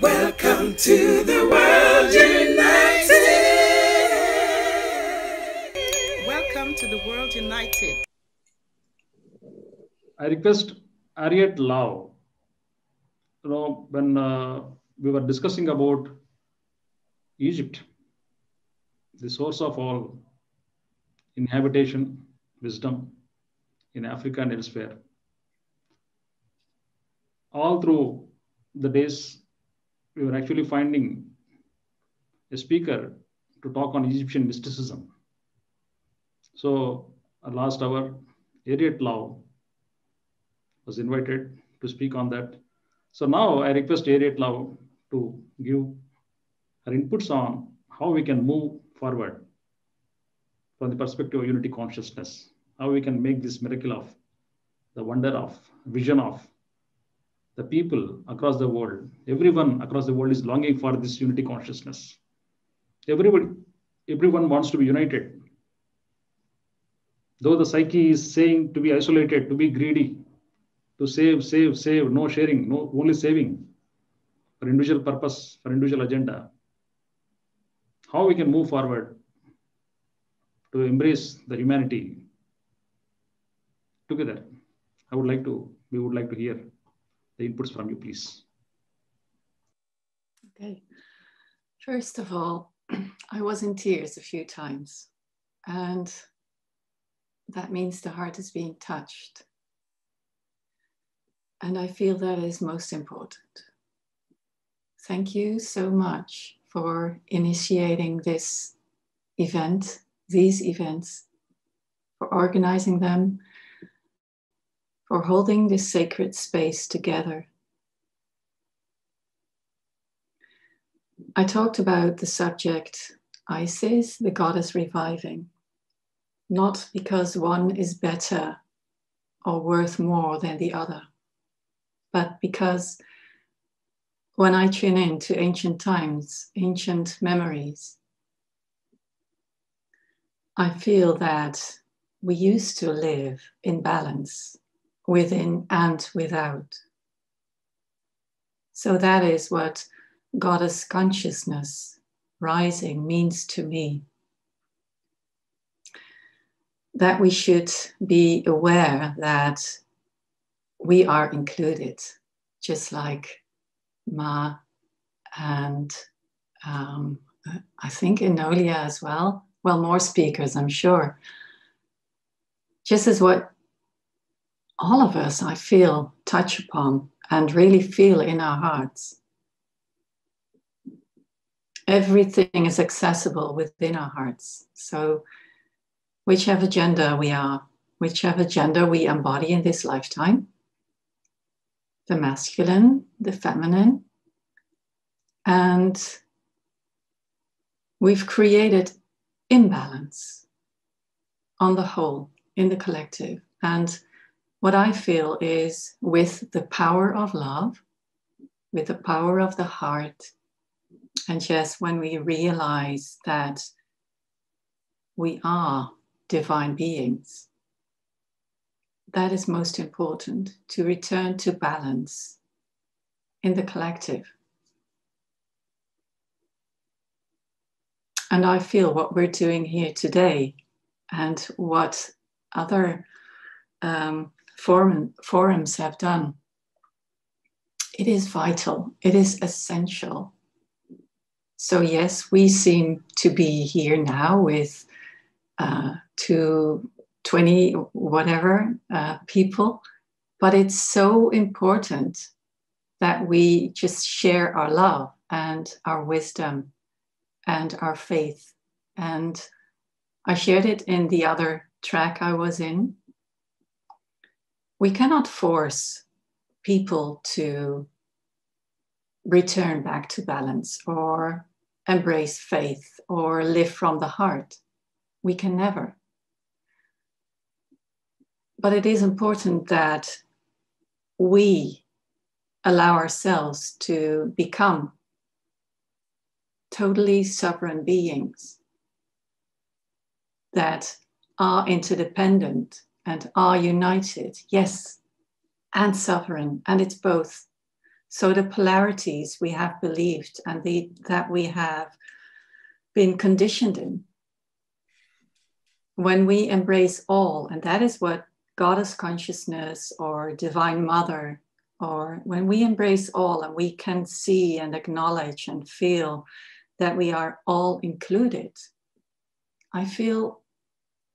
Welcome to the World United. Welcome to the World United. I request Ariet Lau. You know, when we were discussing about Egypt, the source of all inhabitation, wisdom in Africa and elsewhere, all through the days, we were actually finding a speaker to talk on Egyptian mysticism. So last hour, Ariet Lau was invited to speak on that. So now I request Ariet Lau to give her inputs on how we can move forward from the perspective of unity consciousness, how we can make this miracle of the wonder of vision of the people across the world. Everyone across the world is longing for this unity consciousness. Everyone wants to be united. Though the psyche is saying to be isolated, to be greedy, to save, save, save, no sharing, no, only saving for individual purpose, for individual agenda. How we can move forward to embrace the humanity together. We would like to hear the inputs from you, please. Okay. First of all, I was in tears a few times, and that means the heart is being touched. And I feel that is most important. Thank you so much for initiating this event, these events, for organizing them, for holding this sacred space together. I talked about the subject Isis, the goddess reviving, not because one is better or worth more than the other, but because when I tune in to ancient times, ancient memories, I feel that we used to live in balance, within and without. So that is what Goddess consciousness rising means to me. That we should be aware that we are included, just like Ma and I think Enolia as well. Well, more speakers, I'm sure. Just as what all of us, I feel, touch upon and really feel in our hearts. Everything is accessible within our hearts. So whichever gender we are, whichever gender we embody in this lifetime, the masculine, the feminine, and we've created imbalance on the whole, in the collective. And what I feel is with the power of love, with the power of the heart, and just when we realize that we are divine beings, that is most important, to return to balance in the collective. And I feel what we're doing here today and what other forums have done. It is vital, it is essential. So yes, we seem to be here now with 220 whatever people, but it's so important that we just share our love and our wisdom and our faith. And I shared it in the other track I was in. We cannot force people to return back to balance or embrace faith or live from the heart. We can never. But it is important that we allow ourselves to become totally sovereign beings that are interdependent and are united, yes, and sovereign, and it's both. So the polarities we have believed and that we have been conditioned in. When we embrace all, and that is what Goddess consciousness or Divine Mother, or when we embrace all and we can see and acknowledge and feel that we are all included, I feel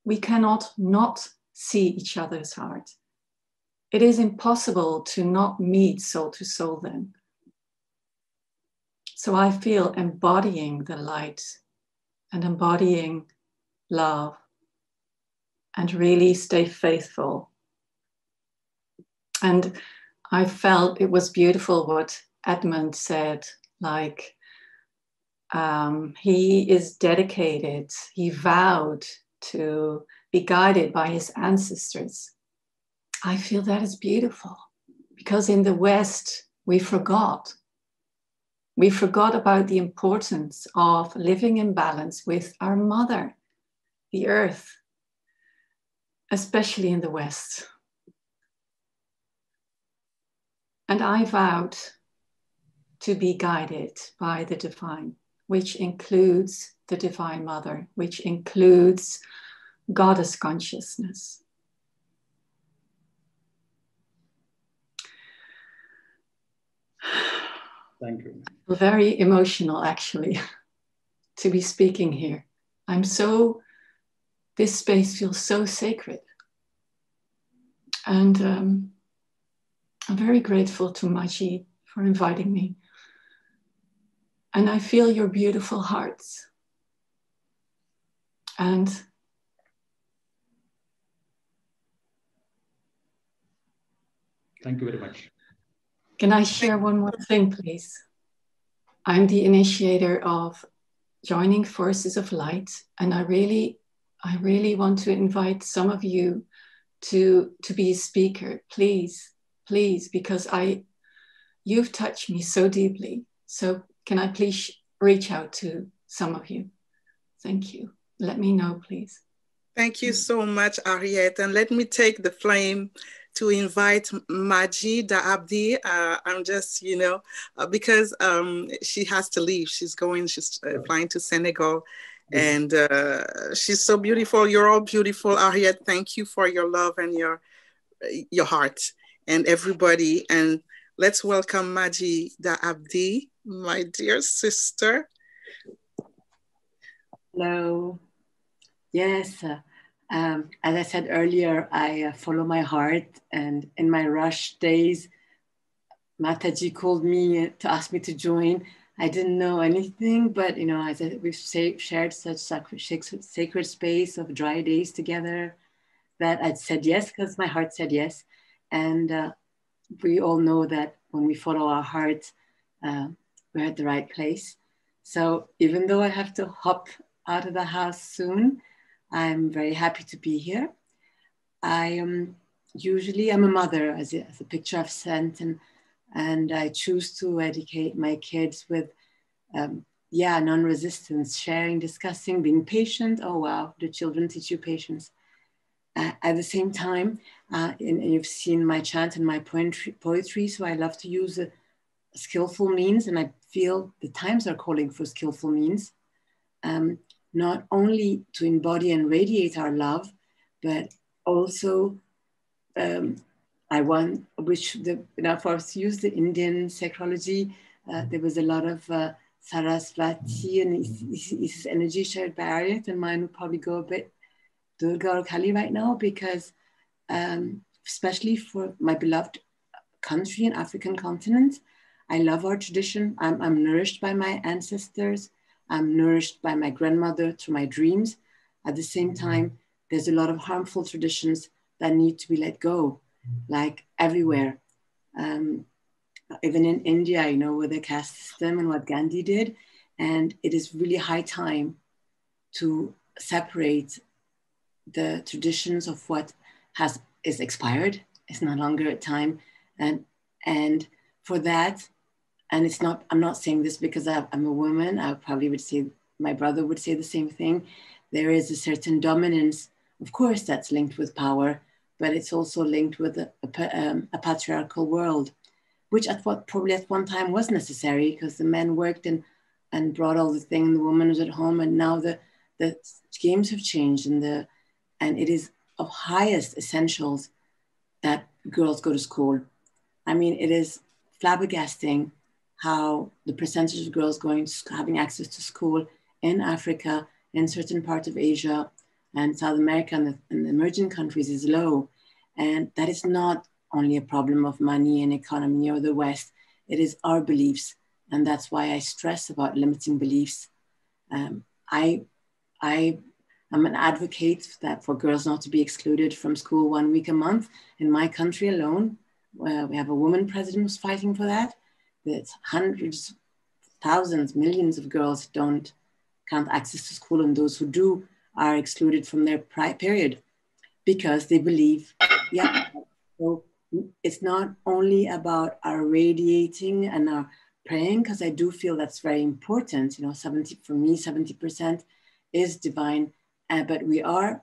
we cannot not see each other's heart. It is impossible to not meet soul to soul then. So I feel embodying the light and embodying love and really stay faithful. And I felt it was beautiful what Edmund said, like he is dedicated, he vowed to be guided by his ancestors. I feel that is beautiful because in the West, we forgot. We forgot about the importance of living in balance with our mother, the earth, especially in the West. And I vowed to be guided by the divine, which includes the Divine Mother, which includes Goddess consciousness. Thank you. Very emotional, actually, to be speaking here. This space feels so sacred. And I'm very grateful to Maji for inviting me. And I feel your beautiful hearts. And thank you very much. Can I share one more thing, please? I'm the initiator of Joining Forces of Light, and I really want to invite some of you to be a speaker, please, please, because you've touched me so deeply. So can I please reach out to some of you? Thank you. Let me know, please. Thank you so much, Ariette. And let me take the flame to invite Maji Abdi. I'm just, because she has to leave. She's flying to Senegal. And she's so beautiful. You're all beautiful, Ariette. Thank you for your love and your heart and everybody. And let's welcome Maji Abdi, my dear sister. Hello. Yes. As I said earlier, I follow my heart. And in my rush days, Mataji called me to ask me to join. I didn't know anything, but as we've shared such sacred space of dry days together, that I'd said yes because my heart said yes. And we all know that when we follow our heart, we're at the right place. So even though I have to hop out of the house soon, I'm very happy to be here. I'm a mother, as a picture I've sent, and I choose to educate my kids with, non-resistance, sharing, discussing, being patient. Oh, wow, do children teach you patience? At the same time, and you've seen my chant and my poetry, so I love to use skillful means, and I feel the times are calling for skillful means, not only to embody and radiate our love, but also, if I was to use the Indian sacrology, there was a lot of Sarasvati and Isis energy shared by Ariet, and mine would probably go a bit Durga or Kali right now, because especially for my beloved country and African continent, I love our tradition. I'm nourished by my ancestors. I'm nourished by my grandmother through my dreams. At the same time, there's a lot of harmful traditions that need to be let go. Like everywhere, even in India, with the caste system and what Gandhi did, and it is really high time to separate the traditions of what is expired. It's no longer a time, and for that, and it's not. I'm not saying this because I'm a woman. I probably would say my brother would say the same thing. There is a certain dominance, of course, that's linked with power, but it's also linked with a patriarchal world. which I thought probably at one time was necessary because the men worked and brought all the thing, the woman was at home, and now the schemes have changed and it is of highest essentials that girls go to school. I mean, it is flabbergasting how the percentage of girls going to, having access to school in Africa, in certain parts of Asia and South America and the emerging countries is low. And that is not only a problem of money and economy or the West, it is our beliefs. And that's why I stress about limiting beliefs. I am an advocate that for girls not to be excluded from school 1 week a month. In my country alone, we have a woman president who's fighting for that. There's hundreds, thousands, millions of girls can't access to school, and those who do are excluded from their period because they believe, yeah. So it's not only about our radiating and our praying, because I do feel that's very important. You know, 70% is divine, but we are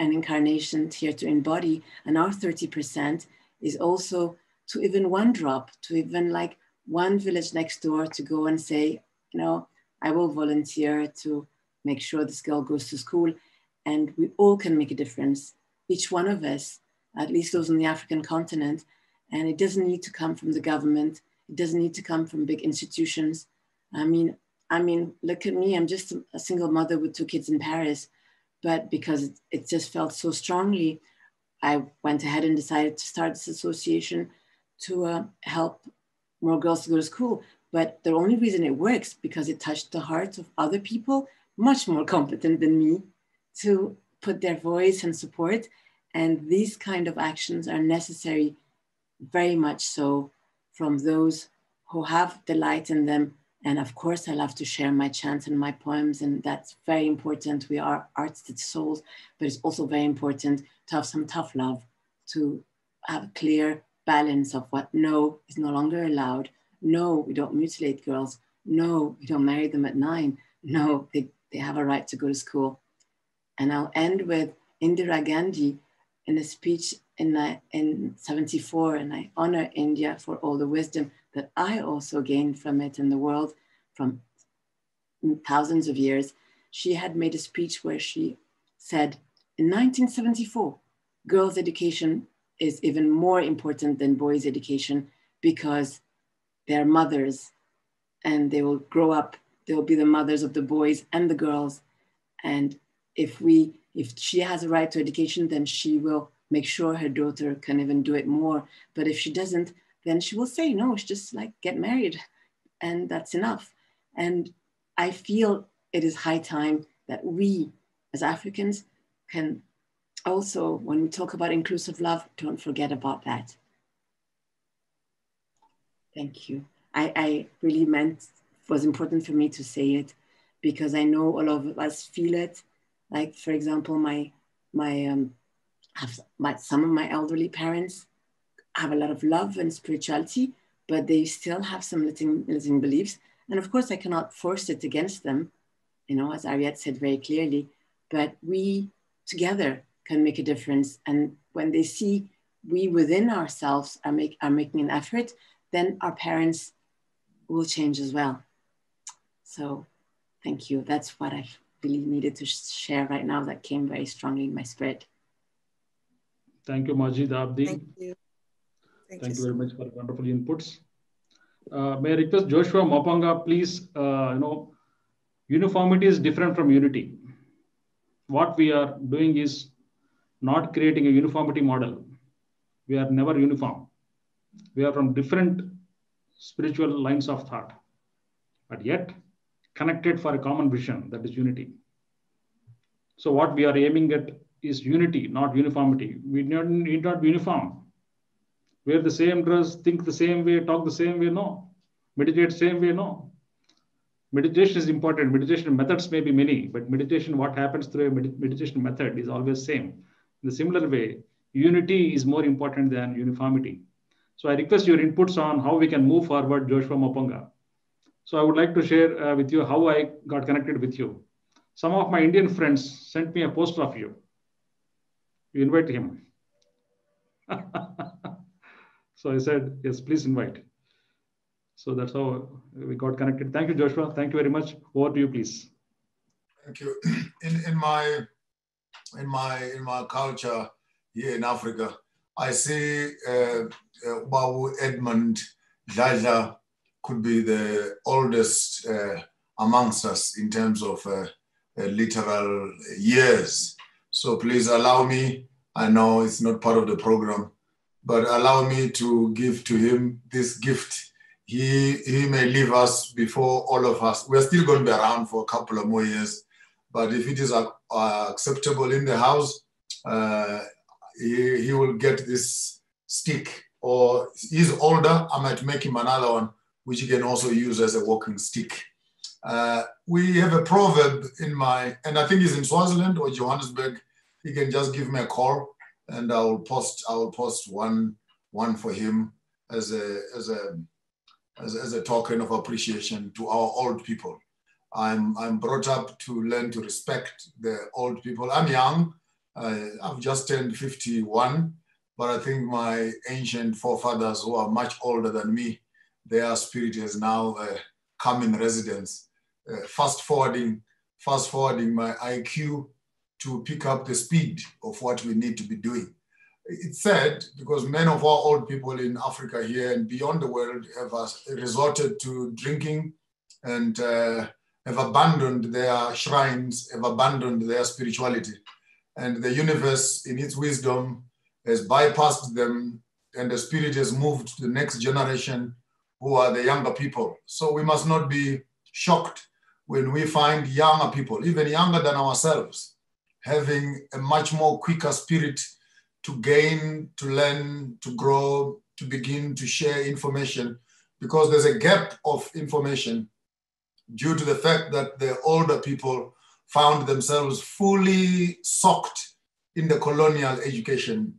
an incarnation here to embody, and our 30% is also to even one drop, to even like one village next door to go and say, you know, I will volunteer to make sure this girl goes to school. And we all can make a difference, each one of us, at least those on the African continent. And it doesn't need to come from the government. It doesn't need to come from big institutions. I mean, look at me, I'm just a single mother with 2 kids in Paris, but because it just felt so strongly, I went ahead and decided to start this association to help more girls to go to school. But the only reason it works because it touched the hearts of other people much more competent than me to put their voice and support. And these kind of actions are necessary, very much so, from those who have the light in them. And of course, I love to share my chants and my poems, and that's very important. We are artistic souls, but it's also very important to have some tough love, to have a clear balance of what no is no longer allowed. No, we don't mutilate girls. No, we don't marry them at 9. No, they have a right to go to school. And I'll end with Indira Gandhi in a speech in 1974, and I honor India for all the wisdom that I also gained from it in the world from thousands of years. She had made a speech where she said, in 1974, girls' education is even more important than boys' education because they're mothers and they will grow up. They will be the mothers of the boys and the girls. And if she has a right to education, then she will make sure her daughter can even do it more. But if she doesn't, then she will say, no, it's just like, get married. And that's enough. And I feel it is high time that we as Africans can also, when we talk about inclusive love, don't forget about that. Thank you. I really meant, it was important for me to say it because I know all of us feel it. Like, for example, some of my elderly parents have a lot of love and spirituality, but they still have some limiting beliefs. And of course, I cannot force it against them, you know, as Ariette said very clearly, but we together can make a difference. And when they see we within ourselves are making an effort, then our parents will change as well. So thank you. That's what I really needed to share right now. That came very strongly in my spirit. Thank you, Maji Abdi. Thank you. Thank you very much for the wonderful inputs. May I request Joshua Mopanga, please, uniformity is different from unity. What we are doing is not creating a uniformity model. We are never uniform. We are from different spiritual lines of thought, but yet connected for a common vision, that is unity. So what we are aiming at is unity, not uniformity. We need not be uniform. Wear the same dress, think the same way, talk the same way, no. Meditate same way, no. Meditation is important. Meditation methods may be many, but meditation, what happens through a meditation method is always same. In a similar way, unity is more important than uniformity. So I request your inputs on how we can move forward, Joshua Mopanga. So I would like to share with you how I got connected with you. Some of my Indian friends sent me a poster of you. You invite him. So I said, yes, please invite. So that's how we got connected. Thank you, Joshua. Thank you very much. Over to you, please. Thank you. In my culture here in Africa, I see Edmund Jaja could be the oldest amongst us in terms of literal years. So please allow me, I know it's not part of the program, but allow me to give to him this gift. He may leave us before all of us. We're still going to be around for a couple of more years, but if it is acceptable in the house, he will get this stick, or he's older, I might make him another one, which he can also use as a walking stick. We have a proverb in my, and I think he's in Swaziland or Johannesburg. He can just give me a call and I will post one for him as a token of appreciation to our old people. I'm brought up to learn to respect the old people. I'm young. I've just turned 51, but I think my ancient forefathers who are much older than me, their spirit has now come in residence. Fast forwarding my IQ to pick up the speed of what we need to be doing. It's sad because many of our old people in Africa here and beyond the world have resorted to drinking and have abandoned their shrines, have abandoned their spirituality. And the universe in its wisdom has bypassed them, and the spirit has moved to the next generation who are the younger people. So we must not be shocked when we find younger people, even younger than ourselves, having a much more quicker spirit to gain, to learn, to grow, to begin to share information, because there's a gap of information due to the fact that the older people found themselves fully soaked in the colonial education,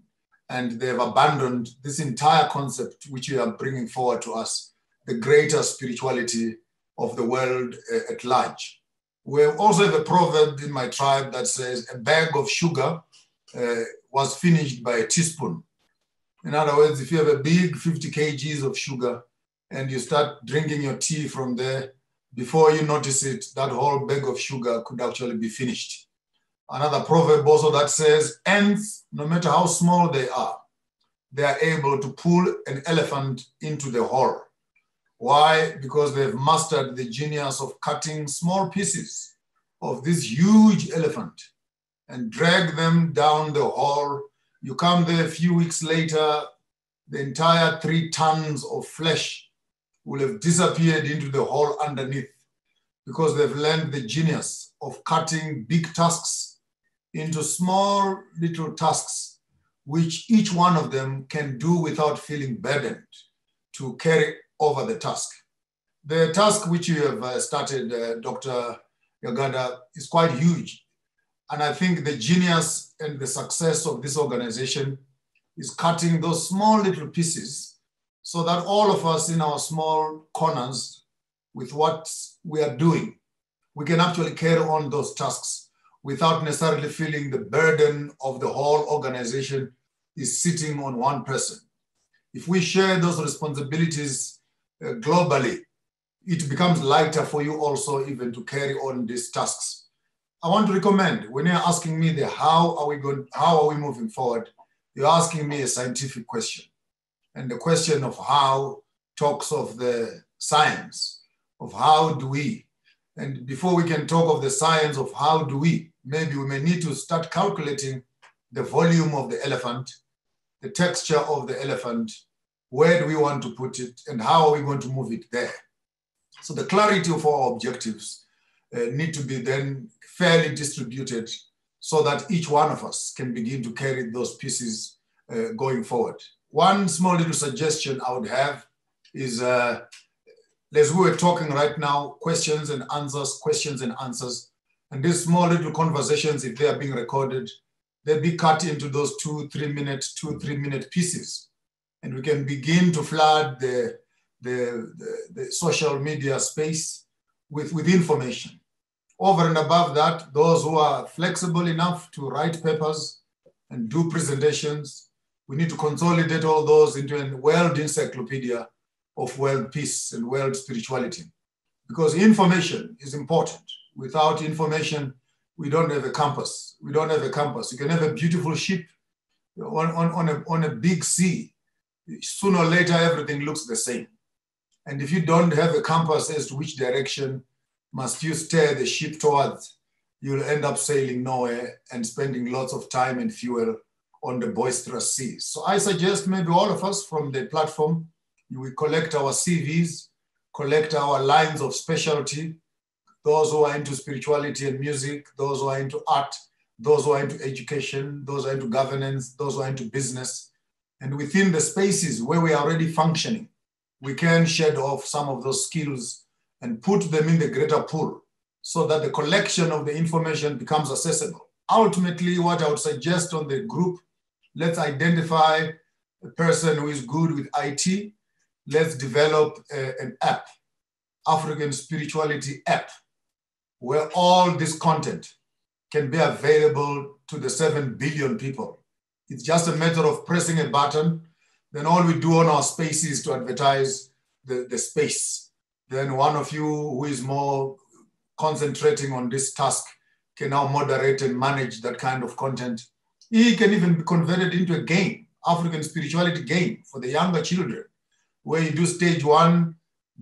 and they've abandoned this entire concept which you are bringing forward to us, the greater spirituality of the world at large. We also have a proverb in my tribe that says a bag of sugar was finished by a teaspoon. In other words, if you have a big 50 kgs of sugar and you start drinking your tea from there, before you notice it, that whole bag of sugar could actually be finished. Another proverb also that says, ants, no matter how small they are able to pull an elephant into the hole. Why? Because they've mastered the genius of cutting small pieces of this huge elephant and drag them down the hole. You come there a few weeks later, the entire 3 tons of flesh will have disappeared into the hole underneath, because they've learned the genius of cutting big tusks into small little tusks, which each one of them can do without feeling burdened to carry over the task. The task which you have started, Dr. Yugandhar, is quite huge. And I think the genius and the success of this organization is cutting those small little pieces so that all of us in our small corners with what we are doing, we can actually carry on those tasks without necessarily feeling the burden of the whole organization is sitting on one person. If we share those responsibilities globally, it becomes lighter for you also even to carry on these tasks. I want to recommend, when you're asking me how are we moving forward, you're asking me a scientific question. And the question of how talks of the science, of how do we, and before we can talk of the science of how do we, maybe we may need to start calculating the volume of the elephant, the texture of the elephant, where do we want to put it, and how are we going to move it there? So the clarity of our objectives need to be then fairly distributed so that each one of us can begin to carry those pieces going forward. One small little suggestion I would have is, as we were talking right now, questions and answers, and these small little conversations, if they are being recorded, they'll be cut into those two, 3 minute pieces. And we can begin to flood the social media space with information. Over and above that, those who are flexible enough to write papers and do presentations, We need to consolidate all those into a world encyclopedia of world peace and world spirituality. Because information is important. Without information, we don't have a compass. We don't have a compass. You can have a beautiful ship on a big sea. Sooner or later, everything looks the same. And if you don't have a compass as to which direction must you steer the ship towards, you'll end up sailing nowhere and spending lots of time and fuel on the boisterous seas. So I suggest maybe all of us from the platform, we collect our CVs, collect our lines of specialty, those who are into spirituality and music, those who are into art, those who are into education, those who are into governance, those who are into business. And within the spaces where we are already functioning, we can shed off some of those skills and put them in the greater pool so that the collection of the information becomes accessible. Ultimately, what I would suggest on the group, let's identify a person who is good with IT. Let's develop an app, African spirituality app, where all this content can be available to the 7 billion people. It's just a matter of pressing a button. Then all we do on our space is to advertise the space. Then one of you who is more concentrating on this task can now moderate and manage that kind of content. It can even be converted into a game, African spirituality game for the younger children, where you do stage one.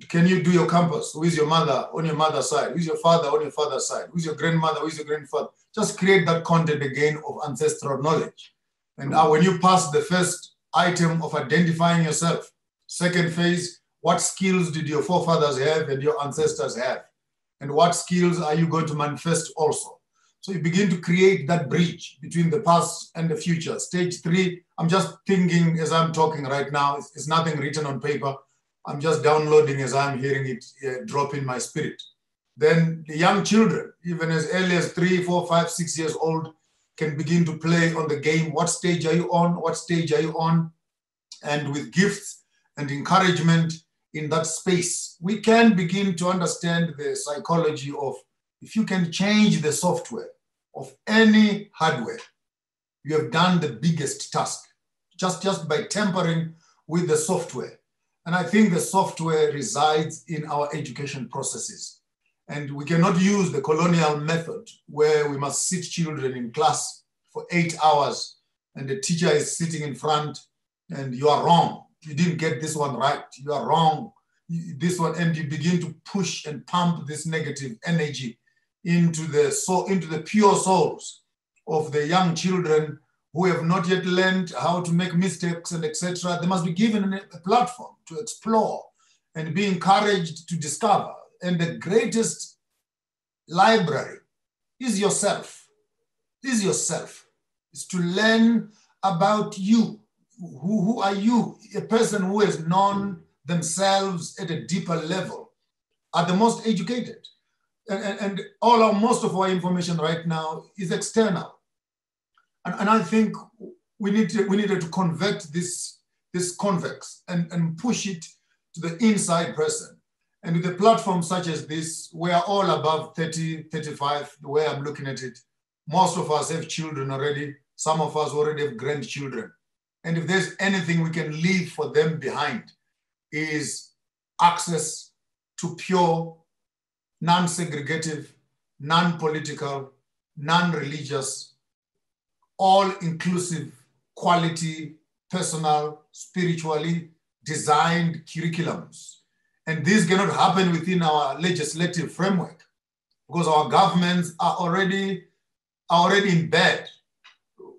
Can you do your compass? Who is your mother on your mother's side? Who is your father on your father's side? Who is your grandmother? Who is your grandfather? Just create that content again of ancestral knowledge. And when you pass the first item of identifying yourself, second phase, what skills did your forefathers have and your ancestors have? And what skills are you going to manifest also? So you begin to create that bridge between the past and the future. Stage three, I'm just thinking as I'm talking right now. It's nothing written on paper. I'm just downloading as I'm hearing it drop in my spirit. Then the young children, even as early as 3, 4, 5, 6 years old, can begin to play on the game. What stage are you on? What stage are you on? And with gifts and encouragement in that space, we can begin to understand the psychology of, if you can change the software of any hardware, you have done the biggest task, just by tampering with the software. And I think the software resides in our education processes. And we cannot use the colonial method where we must sit children in class for 8 hours and the teacher is sitting in front and you are wrong. You didn't get this one right. You are wrong. This one, and you begin to push and pump this negative energy into the pure souls of the young children who have not yet learned how to make mistakes and etc. They must be given a platform to explore and be encouraged to discover. And the greatest library is yourself. Is yourself. It's to learn about you. Who are you? A person who has known themselves at a deeper level are the most educated. And most of our information right now is external. And I think we needed to convert this convex and push it to the inside person. And with a platform such as this, we are all above 30, 35, the way I'm looking at it. Most of us have children already. Some of us already have grandchildren. And if there's anything we can leave for them behind is access to pure, non-segregative, non-political, non-religious, all-inclusive, quality, personal, spiritually designed curriculums. And this cannot happen within our legislative framework because our governments are already in bed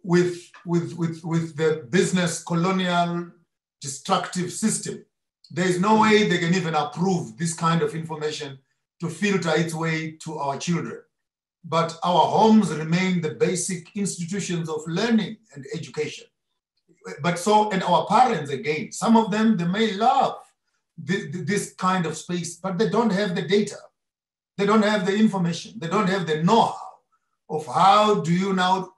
with the business colonial destructive system. There is no way they can even approve this kind of information to filter its way to our children. But our homes remain the basic institutions of learning and education. And our parents, again, some of them, they may love this kind of space, but they don't have the data. They don't have the information. They don't have the know-how of how do you now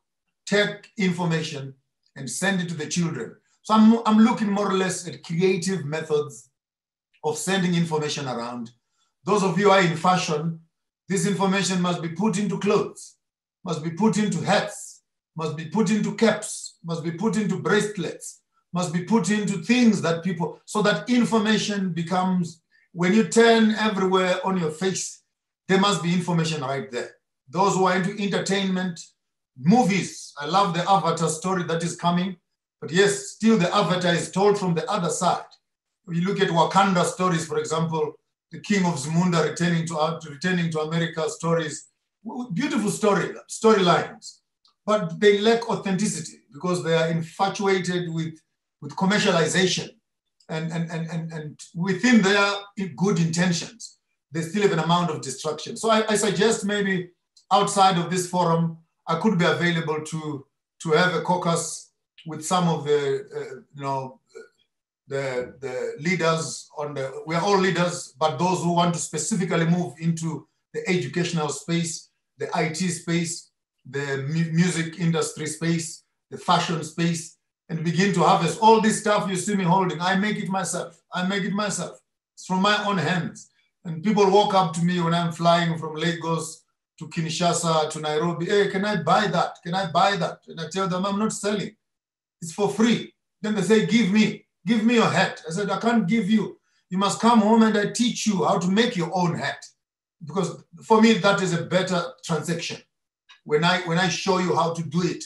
take information and send it to the children. So I'm looking more or less at creative methods of sending information around. Those of you who are in fashion, this information must be put into clothes, must be put into hats, must be put into caps, must be put into bracelets, must be put into things that people, so that information becomes, when you turn everywhere on your face, there must be information right there. Those who are into entertainment, movies, I love the Avatar story that is coming, but yes, still the Avatar is told from the other side. We look at Wakanda stories, for example, the King of Zamunda returning to America stories, beautiful storylines, but they lack authenticity because they are infatuated with commercialization and within their good intentions, they still have an amount of destruction. So I suggest maybe outside of this forum, I could be available to have a caucus with some of the, the leaders on the, we're all leaders, but those who want to specifically move into the educational space, the IT space, the music industry space, the fashion space, and begin to harvest all this stuff you see me holding. I make it myself. I make it myself. It's from my own hands. And people walk up to me when I'm flying from Lagos to Kinshasa to Nairobi. Hey, can I buy that? Can I buy that? And I tell them, I'm not selling. It's for free. Then they say, give me your hat. I said, I can't give you. You must come home and I teach you how to make your own hat. Because for me, that is a better transaction. When I show you how to do it,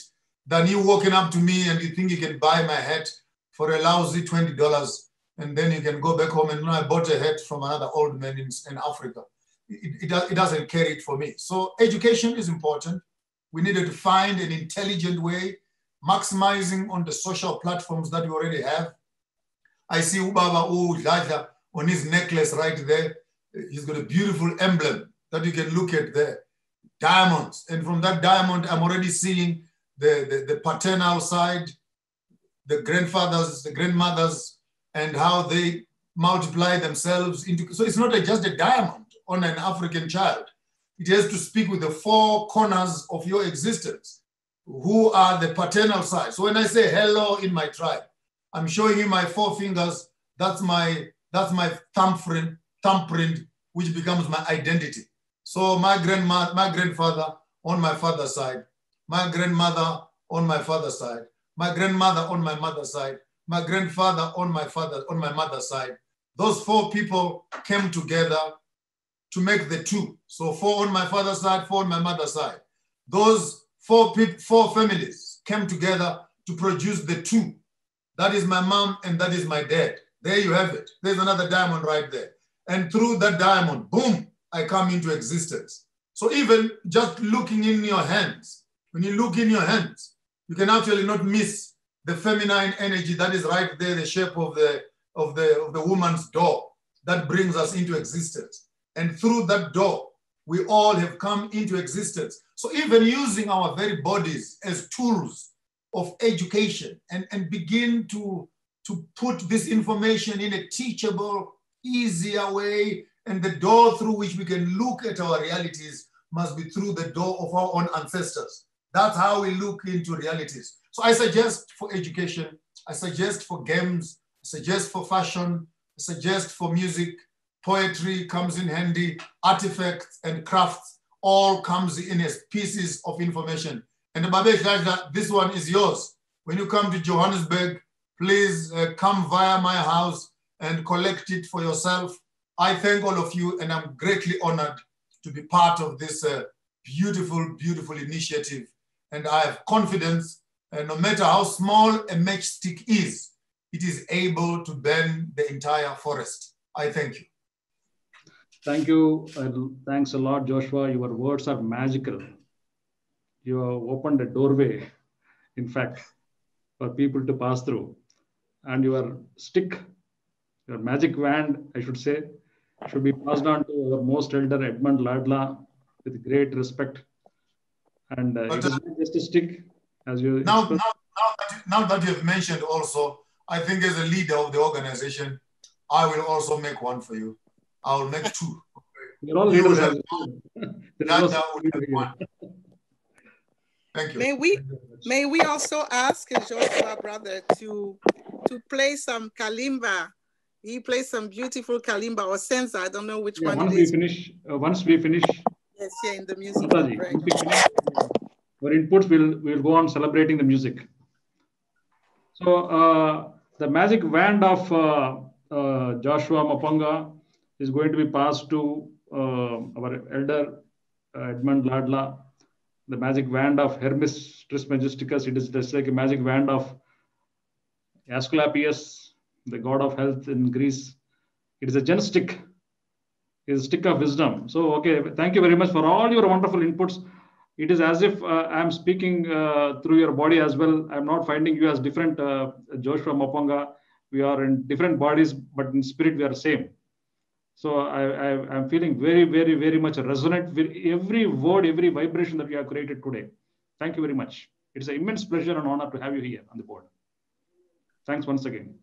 than you walking up to me and you think you can buy my hat for a lousy $20 and then you can go back home and, you know, I bought a hat from another old man in Africa. It doesn't carry it for me. So education is important. We needed to find an intelligent way, maximizing on the social platforms that we already have. I see Ubaba Jaja on his necklace right there. He's got a beautiful emblem that you can look at there, diamonds. And from that diamond, I'm already seeing the paternal side, the grandfathers, the grandmothers, and how they multiply themselves into, so it's not just a diamond on an African child. It has to speak with the four corners of your existence, who are the paternal side. So when I say hello in my tribe, I'm showing you my four fingers, that's my thumbprint, which becomes my identity. So my grandfather on my father's side, my grandmother on my father's side, my grandmother on my mother's side, my grandfather on my mother's side. Those four people came together to make the two. So four on my father's side, four on my mother's side. Those four families came together to produce the two. That is my mom and that is my dad. There you have it. There's another diamond right there. And through that diamond, boom, I come into existence. So even just looking in your hands, when you look in your hands, you can actually not miss the feminine energy that is right there, the shape of the woman's door that brings us into existence. And through that door, we all have come into existence. So even using our very bodies as tools of education and begin to put this information in a teachable, easier way, and the door through which we can look at our realities must be through the door of our own ancestors. That's how we look into realities. So I suggest for education, I suggest for games, I suggest for fashion, I suggest for music, poetry comes in handy, artifacts and crafts, all comes in as pieces of information. And this one is yours. When you come to Johannesburg, please come via my house and collect it for yourself. I thank all of you and I'm greatly honored to be part of this beautiful, beautiful initiative. And I have confidence that no matter how small a matchstick is, it is able to burn the entire forest. I thank you. Thank you. Thanks a lot, Joshua. Your words are magical. You opened a doorway, in fact, for people to pass through. And your stick, your magic wand, I should say, should be passed on to our most elder Edmund Ladla with great respect. And it is not just a stick, as you now that you've mentioned also, I think as a leader of the organization, I will also make one for you. I will make two. You're all leaders. Ladla will have one. Thank you. May we also ask Joshua, brother, to play some kalimba. He plays some beautiful kalimba or senza. I don't know which one. Once we finish. Yes, yeah, in the music. Mataji, right. Our inputs will go on celebrating the music. So The magic wand of Joshua Mopanga is going to be passed to our elder Edmund Ladla. The magic wand of Hermes Trismegisticus, it is just like a magic wand of Asclepius, the god of health in Greece. It is a gen stick. It is a stick of wisdom. So, okay, thank you very much for all your wonderful inputs. It is as if I'm speaking through your body as well. I'm not finding you as different, Joshua Mopanga. We are in different bodies, but in spirit we are same. So I'm feeling very, very, very much resonant with every word, every vibration that we have created today. Thank you very much. It's an immense pleasure and honor to have you here on the board. Thanks once again.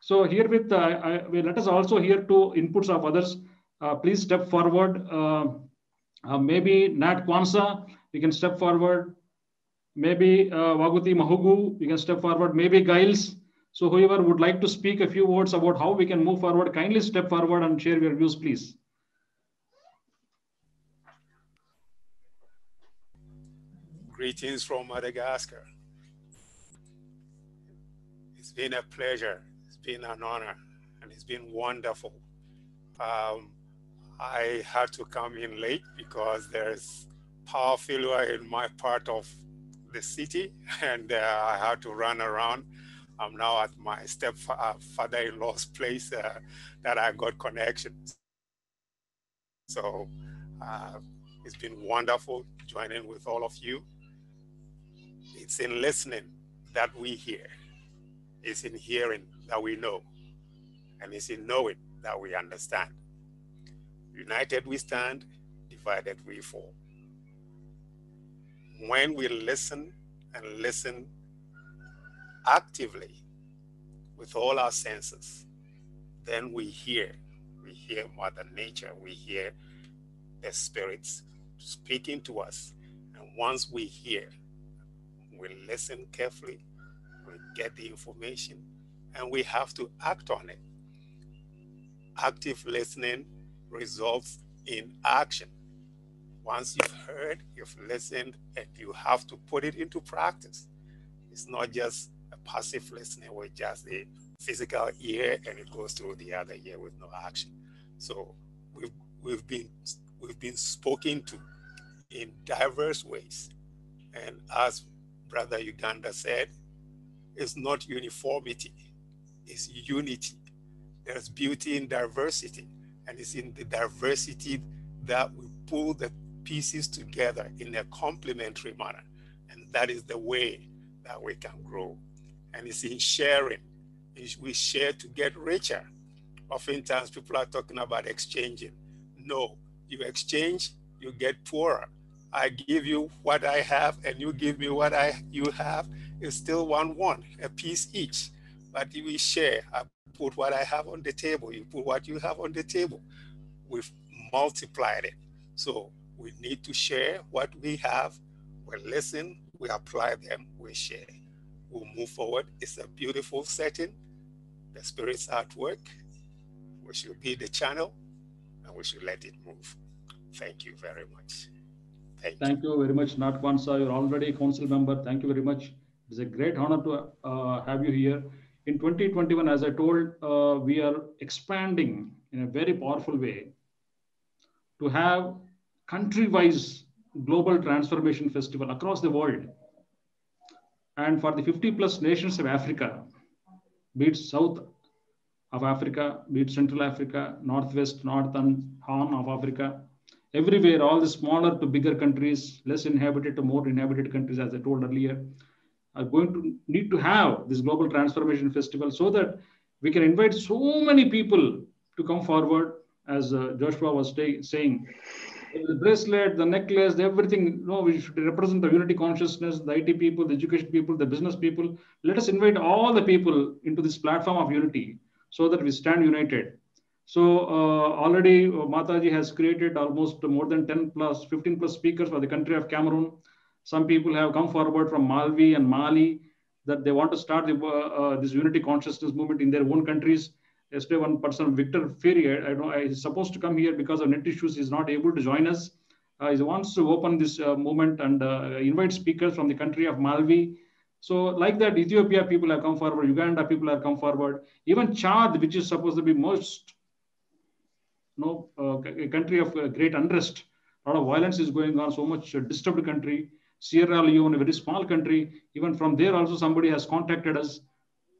So herewith, let us also hear two inputs of others. Please step forward. Maybe Nat Nkwanta, you can step forward. Maybe Waguti Mahugu, you can step forward. Maybe Giles. So whoever would like to speak a few words about how we can move forward, kindly step forward and share your views, please. Greetings from Madagascar. It's been a pleasure. It's been an honor, and it's been wonderful. I had to come in late because there's power failure in my part of the city, and I had to run around. I'm now at my stepfather-in-law's place that I got connections. So it's been wonderful joining with all of you. It's in listening that we hear. It's in hearing that we know. And it's in knowing that we understand. United we stand, divided we fall. When we listen and listen actively with all our senses, then we hear Mother Nature, we hear the spirits speaking to us. And once we hear, we listen carefully, we get the information, and we have to act on it. Active listening results in action. Once you've heard, you've listened, and you have to put it into practice. It's not just passive listening with just the physical ear and it goes through the other ear with no action. So we've been spoken to in diverse ways. And as Brother Yugandhar said, it's not uniformity, it's unity. There's beauty in diversity, and it's in the diversity that we pull the pieces together in a complementary manner. And that is the way that we can grow. And it's in sharing. We share to get richer. Oftentimes people are talking about exchanging. No, you exchange, you get poorer. I give you what I have and you give me what you have. It's still one, a piece each. But we share. I put what I have on the table. You put what you have on the table. We've multiplied it. So we need to share what we have. We listen, we apply them, we share. We'll move forward. It's a beautiful setting. The spirits are at work. We should be the channel and we should let it move. Thank you very much. Thank you very much, Nat Nkwanta. You're already a council member. Thank you very much. It's a great honor to have you here. In 2021, as I told, we are expanding in a very powerful way to have country-wise Global Transformation Festival across the world. And for the 50+ nations of Africa, be it south of Africa, be it central Africa, northwest, northern horn of Africa, everywhere, all the smaller to bigger countries, less inhabited to more inhabited countries, as I told earlier, are going to need to have this Global Transformation Festival so that we can invite so many people to come forward, as Joshua was saying. The bracelet, the necklace, everything, no, we should represent the unity consciousness, the IT people, the education people, the business people. Let us invite all the people into this platform of unity so that we stand united. So already Mataji has created almost more than 15+ speakers for the country of Cameroon. Some people have come forward from Malawi and Mali that they want to start this unity consciousness movement in their own countries. Yesterday, one person, Victor Ferrier, I know he's supposed to come here because of net issues. He's not able to join us. He wants to open this movement and invite speakers from the country of Malawi, So like that, Ethiopia people have come forward, Uganda people have come forward, even Chad, which is supposed to be most, a country of great unrest, a lot of violence is going on, so much disturbed country, Sierra Leone, a very small country, even from there also somebody has contacted us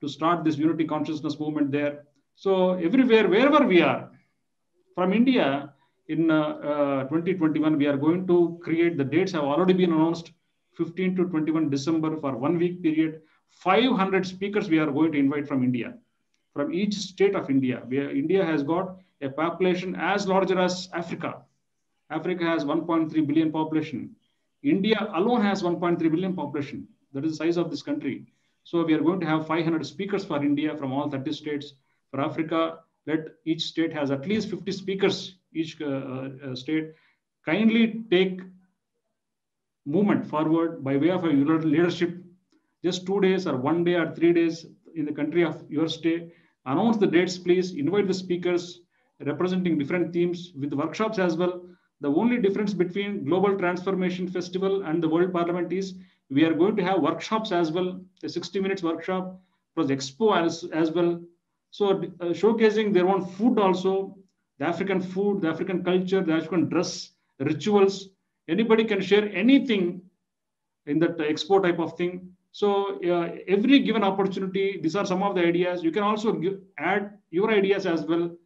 to start this unity consciousness movement there. So everywhere, wherever we are, from India in 2021, we are going to create, the dates have already been announced, 15 to 21 December for 1 week period, 500 speakers we are going to invite from India, from each state of India, where India has got a population as larger as Africa. Africa has 1.3 billion population. India alone has 1.3 billion population. That is the size of this country. So we are going to have 500 speakers for India from all 30 states. For Africa, let each state has at least 50 speakers, each state. Kindly take movement forward by way of a leadership. Just 2 days or 1 day or 3 days in the country of your stay. Announce the dates, please. Invite the speakers representing different themes with workshops as well. The only difference between Global Transformation Festival and the World Parliament is we are going to have workshops as well, a 60 minutes workshop plus expo as well. So showcasing their own food also, the African food, the African culture, the African dress, rituals. Anybody can share anything in that expo type of thing. So every given opportunity, these are some of the ideas. You can also add your ideas as well,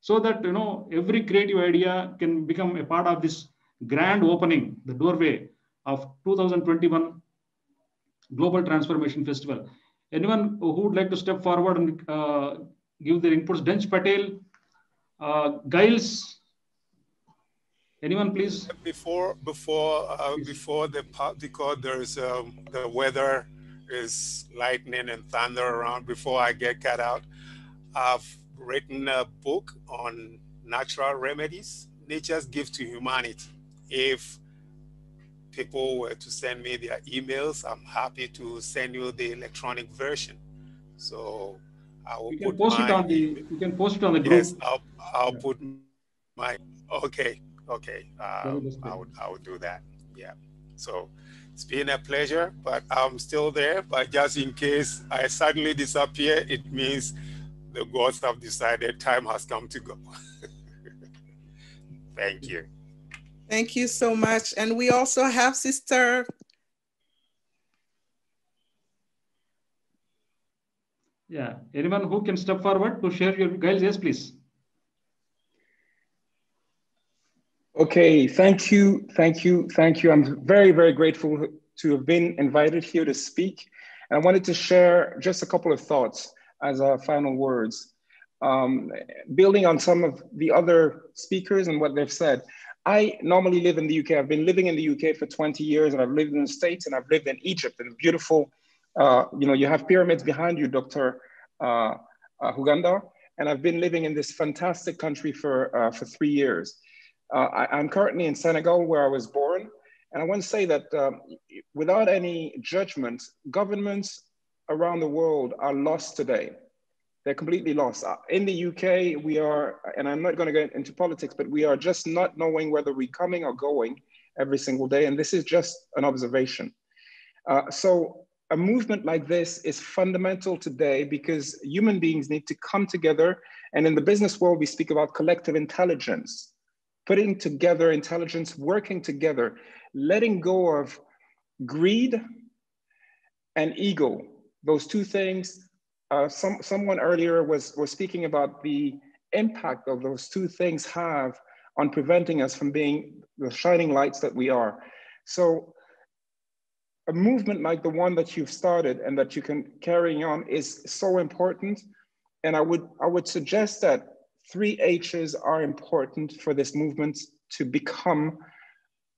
so that every creative idea can become a part of this grand opening, the doorway of 2021 Global Transformation Festival. Anyone who would like to step forward and give their inputs? Dench Patel, Giles. Anyone, please. Before the particle, there is the weather is lightning and thunder around. Before I get cut out, I've written a book on natural remedies, nature's gift to humanity. If people were to send me their emails, I'm happy to send you the electronic version. So I will you can post it on the group. Yes, I'll put my, okay. I would do that. Yeah. So it's been a pleasure, but I'm still there. But just in case I suddenly disappear, it means the gods have decided time has come to go. Thank you. Thank you so much. And we also have Sister. Yeah, anyone who can step forward to share your guys, yes, please. Okay, thank you, thank you, thank you. I'm very, very grateful to have been invited here to speak. And I wanted to share just a couple of thoughts as our final words. Building on some of the other speakers and what they've said, I normally live in the UK. I've been living in the UK for 20 years and I've lived in the States and I've lived in Egypt and beautiful, you have pyramids behind you, Dr. Yugandhar, and I've been living in this fantastic country for 3 years. I'm currently in Senegal where I was born. And I want to say that without any judgment, governments around the world are lost today. They're completely lost. In the UK, we are, and I'm not going to get into politics, but we are just not knowing whether we're coming or going every single day. And this is just an observation. So a movement like this is fundamental today because human beings need to come together. And in the business world, we speak about collective intelligence, putting together intelligence, working together, letting go of greed and ego. Those two things, someone earlier was speaking about the impact of those two things have on preventing us from being the shining lights that we are. So a movement like the one that you've started and that you can carry on is so important. And I would suggest that 3 H's are important for this movement to become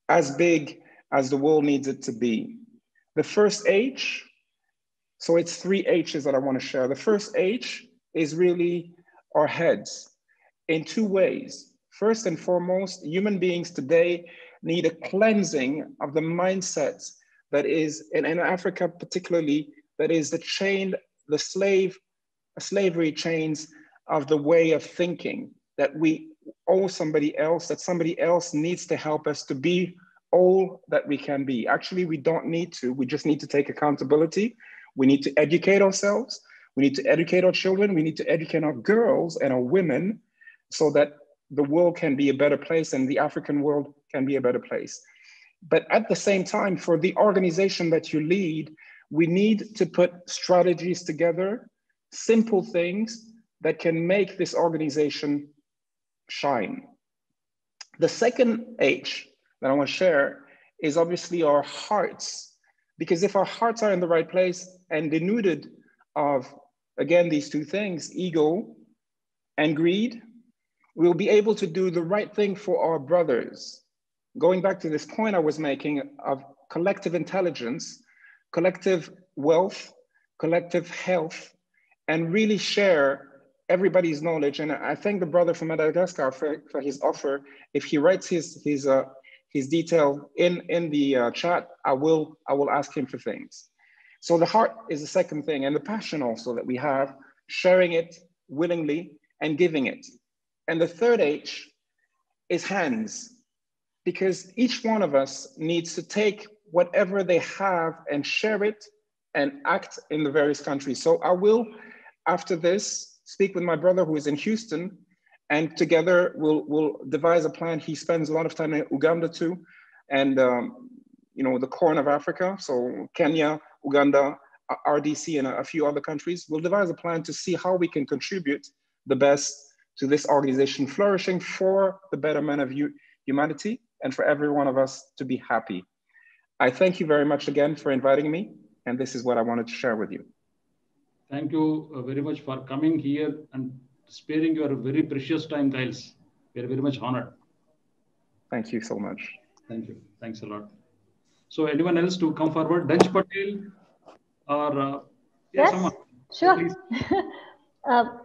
as big as the world needs it to be. The first H, so it's 3 H's that I want to share. The first H is really our heads in two ways. First and foremost, human beings today need a cleansing of the mindset that is, and in Africa particularly, that is the chain, the slavery chains of the way of thinking that we owe somebody else, that somebody else needs to help us to be all that we can be. Actually, we don't need to, we just need to take accountability. We need to educate ourselves. We need to educate our children. We need to educate our girls and our women so that the world can be a better place and the African world can be a better place. But at the same time, for the organization that you lead, we need to put strategies together, simple things that can make this organization shine. The second H that I want to share is obviously our hearts, because if our hearts are in the right place and denuded of, again, these two things, ego and greed, we'll be able to do the right thing for our brothers. Going back to this point I was making of collective intelligence, collective wealth, collective health, and really share everybody's knowledge. And I thank the brother from Madagascar for his offer. If he writes his detail in the chat, I will ask him for things. So the heart is the second thing, and the passion also that we have, sharing it willingly and giving it. And the third H is hands, because each one of us needs to take whatever they have and share it and act in the various countries. So I will, after this, speak with my brother who is in Houston, and together we'll devise a plan. He spends a lot of time in Uganda too, and you know, the Corn of Africa, so Kenya, Uganda, RDC, and a few other countries. We'll devise a plan to see how we can contribute the best to this organization flourishing for the betterment of humanity and for every one of us to be happy. I thank you very much again for inviting me, and this is what I wanted to share with you. Thank you very much for coming here and sparing your very precious time, Giles. We are very much honored. Thank you so much. Thank you. Thanks a lot. So anyone else to come forward? Danj Patel or yes, someone. Sure.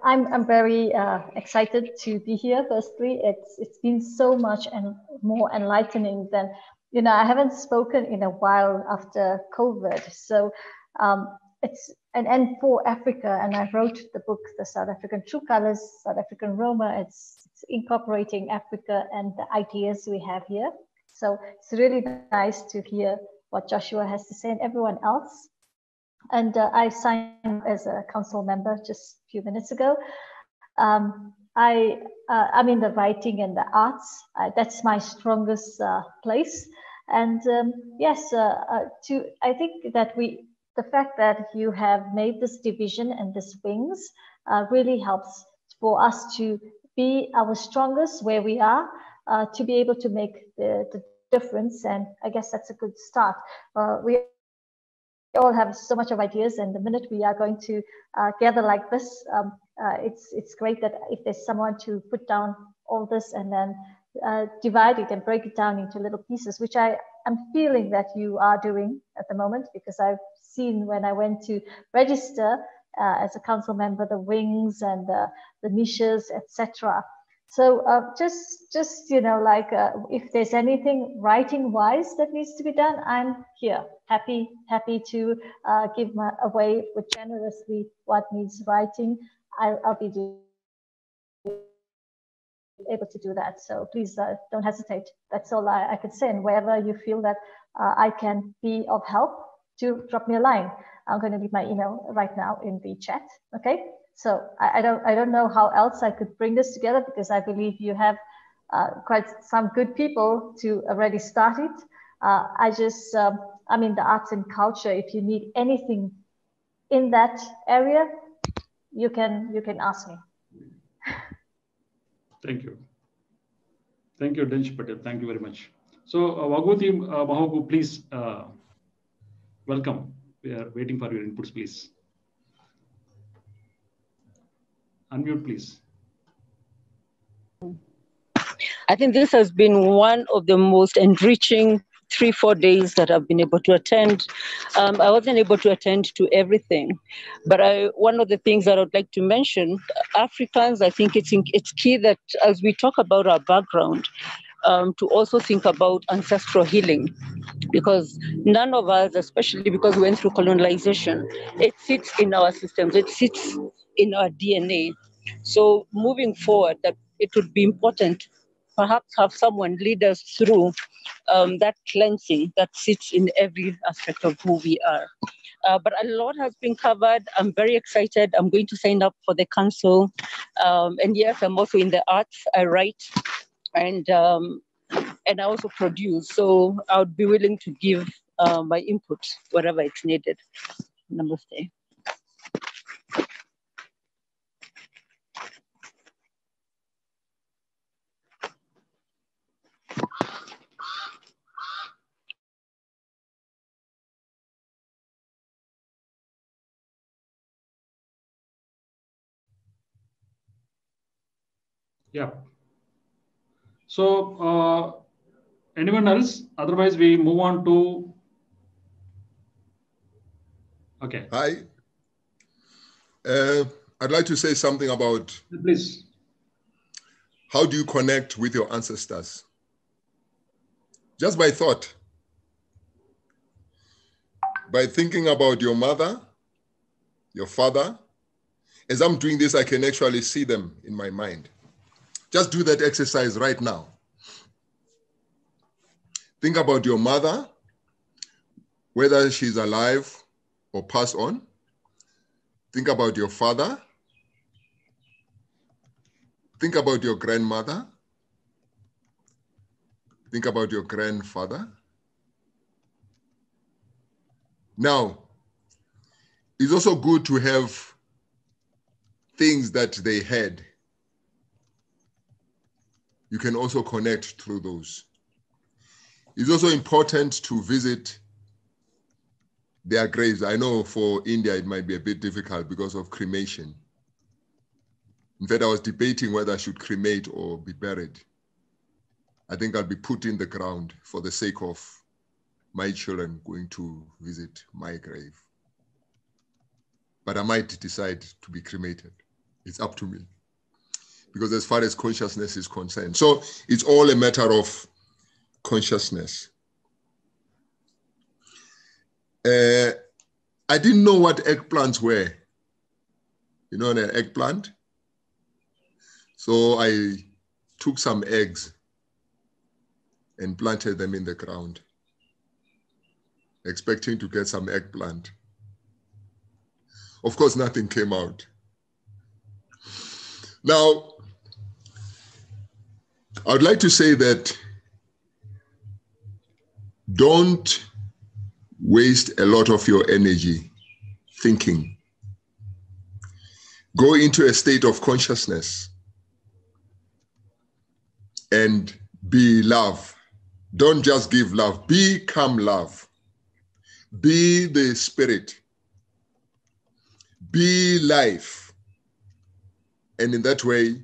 I'm very excited to be here. Firstly, it's been so much and more enlightening than, you know, I haven't spoken in a while after COVID. So it's an end for Africa. And I wrote the book, The South African True Colors, South African Roma. It's incorporating Africa and the ideas we have here. So it's really nice to hear what Joshua has to say and everyone else. And I signed up as a council member just a few minutes ago. I'm in the writing and the arts. That's my strongest place. And yes, I think that the fact that you have made this division and these wings really helps for us to be our strongest where we are, to be able to make the difference. And I guess that's a good start. We all have so much of ideas, and the minute we are going to gather like this, it's great that if there's someone to put down all this and then divide it and break it down into little pieces, which I'm feeling that you are doing at the moment, because I've seen when I went to register as a council member, the wings and the niches, etc. So just you know, like if there's anything writing wise that needs to be done, I'm here, happy to give away with generously what needs writing. I'll be able to do that. So please don't hesitate. That's all I could say. And wherever you feel that I can be of help, do drop me a line. I'm going to leave my email right now in the chat. Okay. So I don't know how else I could bring this together, because I believe you have quite some good people to already start it. I'm in the arts and culture. If you need anything in that area, you can ask me. Thank you. Thank you, Danj Patel. Thank you very much. So Waguti Mahoku, please welcome. We are waiting for your inputs, please. Unmute, please. I think this has been one of the most enriching 3-4 days that I've been able to attend. I wasn't able to attend to everything, but one of the things that I would like to mention, Africans, I think it's key that as we talk about our background, to also think about ancestral healing, because none of us, especially because we went through colonization, it sits in our systems, it sits in our DNA. So moving forward, that it would be important perhaps have someone lead us through that cleansing that sits in every aspect of who we are. But a lot has been covered. I'm very excited. I'm going to sign up for the council. And yes, I'm also in the arts. I write and I also produce. So I would be willing to give my input wherever it's needed. Namaste. Yeah. So anyone else? Otherwise, we move on to. Okay. Hi. I'd like to say something about. Please. How do you connect with your ancestors? Just by thought. By thinking about your mother, your father. As I'm doing this, I can actually see them in my mind. Just do that exercise right now. Think about your mother, whether she's alive or passed on. Think about your father. Think about your grandmother. Think about your grandfather. Now, it's also good to have things that they had. You can also connect through those. It's also important to visit their graves. I know for India, it might be a bit difficult because of cremation. In fact, I was debating whether I should cremate or be buried. I think I'll be put in the ground for the sake of my children going to visit my grave. But I might decide to be cremated. It's up to me. Because as far as consciousness is concerned. So it's all a matter of consciousness. I didn't know what eggplants were. You know, an eggplant? So I took some eggs and planted them in the ground, expecting to get some eggplant. Of course, nothing came out. Now, I would like to say that don't waste a lot of your energy thinking. Go into a state of consciousness and be love. Don't just give love, become love. Be the spirit. Be life. And in that way,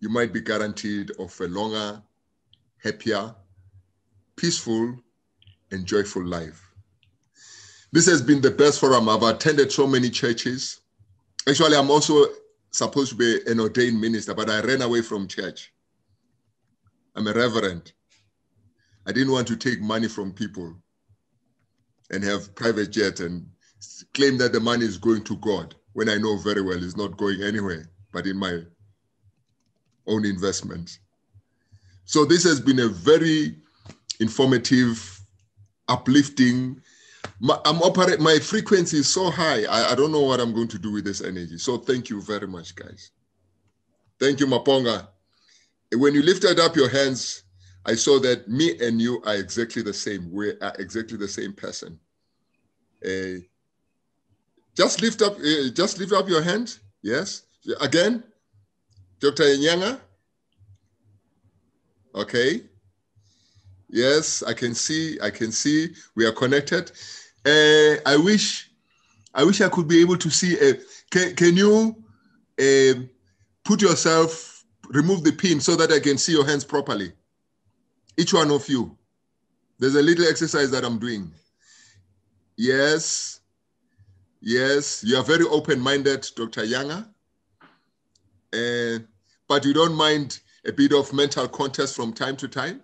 you might be guaranteed of a longer, happier, peaceful, and joyful life. This has been the best forum. I've attended so many churches. Actually, I'm also supposed to be an ordained minister, but I ran away from church. I'm a reverend. I didn't want to take money from people and have private jets and claim that the money is going to God when I know very well it's not going anywhere, but in my own investments. So this has been a very informative, uplifting. My frequency is so high, I don't know what I'm going to do with this energy. So thank you very much, guys. Thank you, Maponga. When you lifted up your hands, I saw that me and you are exactly the same. We are exactly the same person. Just lift up your hand. Yes, again. Dr. Inyanga? Okay. Yes, I can see we are connected. I wish I could be able to see. Can you put yourself, remove the pin so that I can see your hands properly? Each one of you. There's a little exercise that I'm doing. Yes. Yes, you are very open-minded, Dr. Yanga. But you don't mind a bit of mental contest from time to time?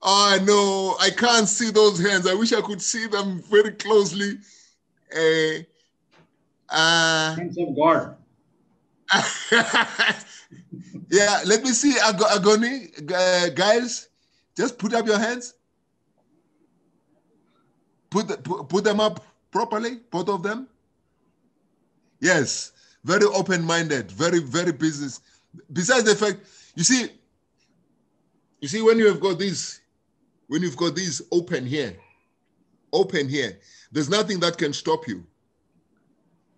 Oh, no, I can't see those hands. I wish I could see them very closely. Hands of God. Yeah, let me see, Agoni, Giles, just put up your hands. Put them up properly, both of them. Yes, very open-minded, very, very business. Besides the fact, you see, when you have got this, when you've got these open here, there's nothing that can stop you.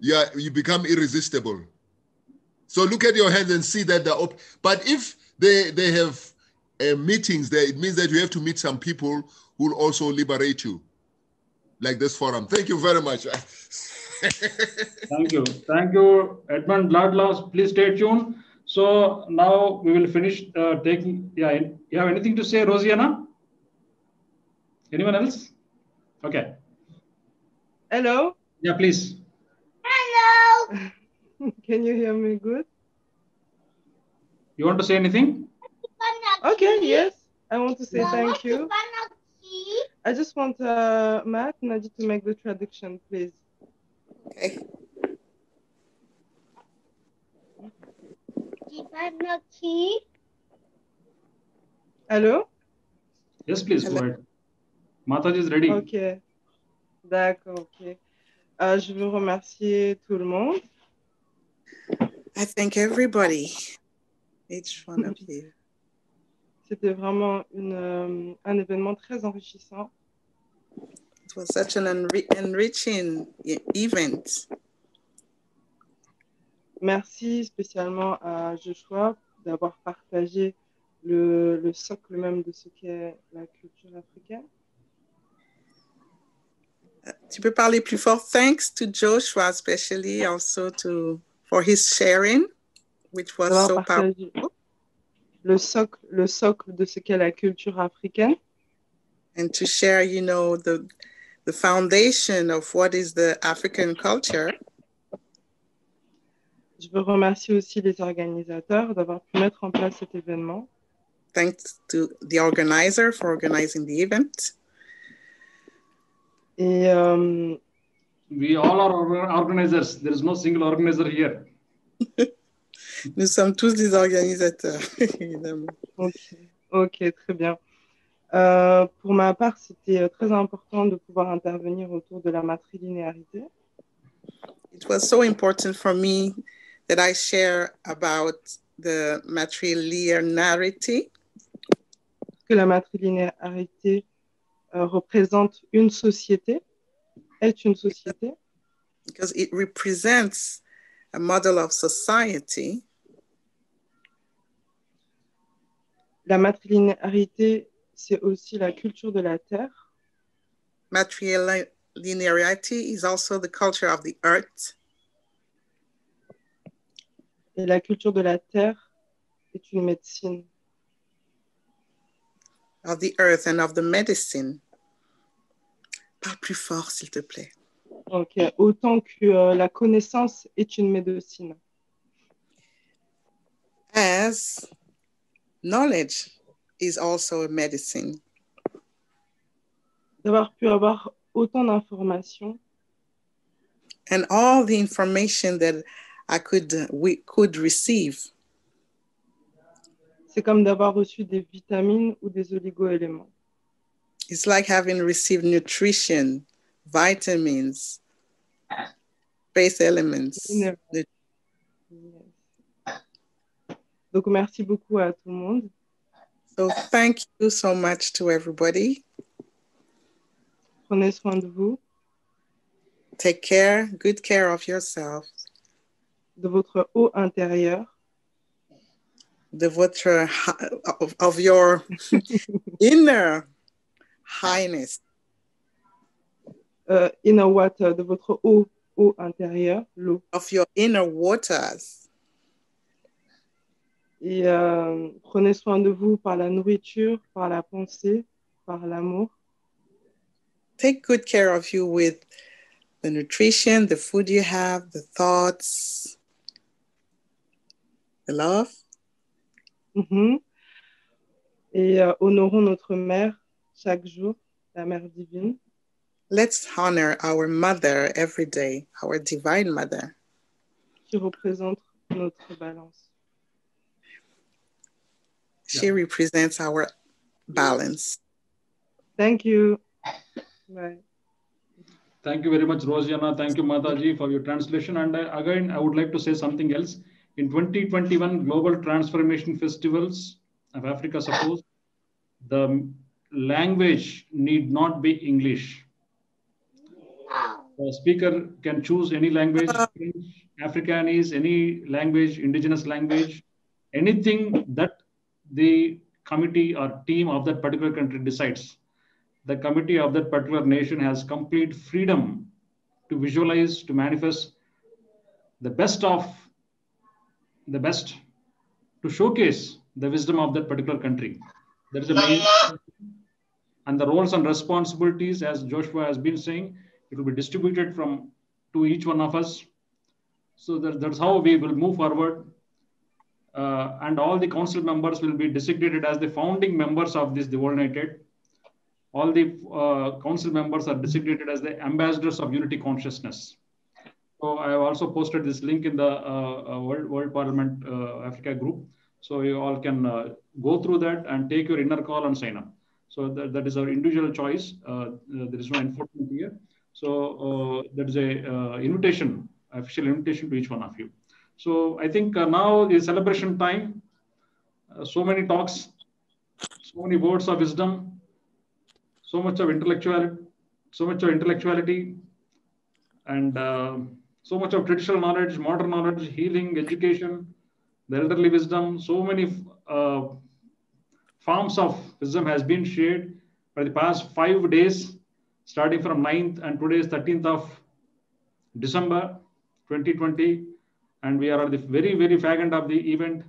Yeah, you become irresistible. So look at your hands and see that they're open. But if they have meetings there, it means that you have to meet some people who will also liberate you, like this forum. Thank you very much. Thank you. Thank you, Edmund Ladla. Please stay tuned. So now we will finish taking, yeah, you have anything to say, Rosiana? Anyone else? Okay. Hello. Yeah, please. Hello. Can you hear me good? You want to say anything? Okay, yes. I want to say thank you. I just want Matt and Naji to make the traduction, please. Okay. Hello? Yes, please. Hello. Go ahead. Mataji is ready. Ok. D'accord, ok. Je veux remercier tout le monde. I thank everybody, each one of you. C'était vraiment un événement très enrichissant. It was such an enriching event. Merci spécialement à Joshua d'avoir partagé le socle même de ce qu'est la culture africaine. Tu peux parler plus fort. Thanks to Joshua, especially also for his sharing, which was so powerful. Le socle de ce qu'est la culture africaine. And to share, you know, the foundation of what is the African culture. Je veux remercier aussi les organisateurs d'avoir pu mettre en place cet événement. Thanks to the organizer for organizing the event. Et, we all are organizers. There is no single organizer here. Nous sommes tous des organisateurs, évidemment. Ok, très bien. Pour ma part, c'était très important de pouvoir intervenir autour de la matrilinéarité. It was so important for me that I share about the matrilinearity. Que la matrilinéarité représente une société, est une société. Because it represents a model of society. La matrilinéarité, c'est aussi la culture de la terre. Matrilinearity is also the culture of the earth. Et la culture de la terre est une médecine. Of the earth and of the medicine. Parle plus fort, s'il te plaît. Ok, autant que la connaissance est une médecine. As knowledge is also a medicine. D'avoir pu avoir autant d'informations. And all the information that we could receive. C'est comme d'avoir reçu des vitamines ou des oligo-éléments. It's like having received nutrition, vitamins, base elements. Yes. Donc, merci beaucoup à tout le monde. So, thank you so much to everybody. Prenez soin de vous. Take care, good care of yourself. De votre eau intérieure. De votre, of your inner highness. Inner water, de votre eau intérieure, l'eau. Of your inner waters. Et prenez soin de vous par la nourriture, par la pensée, par l'amour. Take good care of you with the nutrition, the food you have, the thoughts, the love. Mm-hmm. Et honorons notre mère chaque jour, la mère divine. Let's honor our mother every day, our divine mother. Qui représente notre balance. She represents our balance. Thank you. Bye. Thank you very much, Rosiana. Thank you, Mataji, for your translation. And again, I would like to say something else. In 2021 Global Transformation Festivals of Africa, suppose the language need not be English. The speaker can choose any language, French, Africanese, any language, indigenous language, anything that the committee or team of that particular country decides. The committee of that particular nation has complete freedom to visualize, to manifest the best of the best, to showcase the wisdom of that particular country. That is the main. And the roles and responsibilities, as Joshua has been saying, it will be distributed from to each one of us. So that's how we will move forward. And all the council members will be designated as the founding members of this, the World United. All the council members are designated as the ambassadors of unity consciousness. So I have also posted this link in the World Parliament Africa group. So you all can go through that and take your inner call and sign up. So that is our individual choice. There is no enforcement here. So that is a invitation, official invitation to each one of you. So I think now is celebration time. So many talks, so many words of wisdom, so much of intellectuality, and so much of traditional knowledge, modern knowledge, healing, education, the elderly wisdom. So many forms of wisdom has been shared for the past 5 days, starting from 9th, and today is 13th of December, 2020. And we are at the very, very fag end of the event.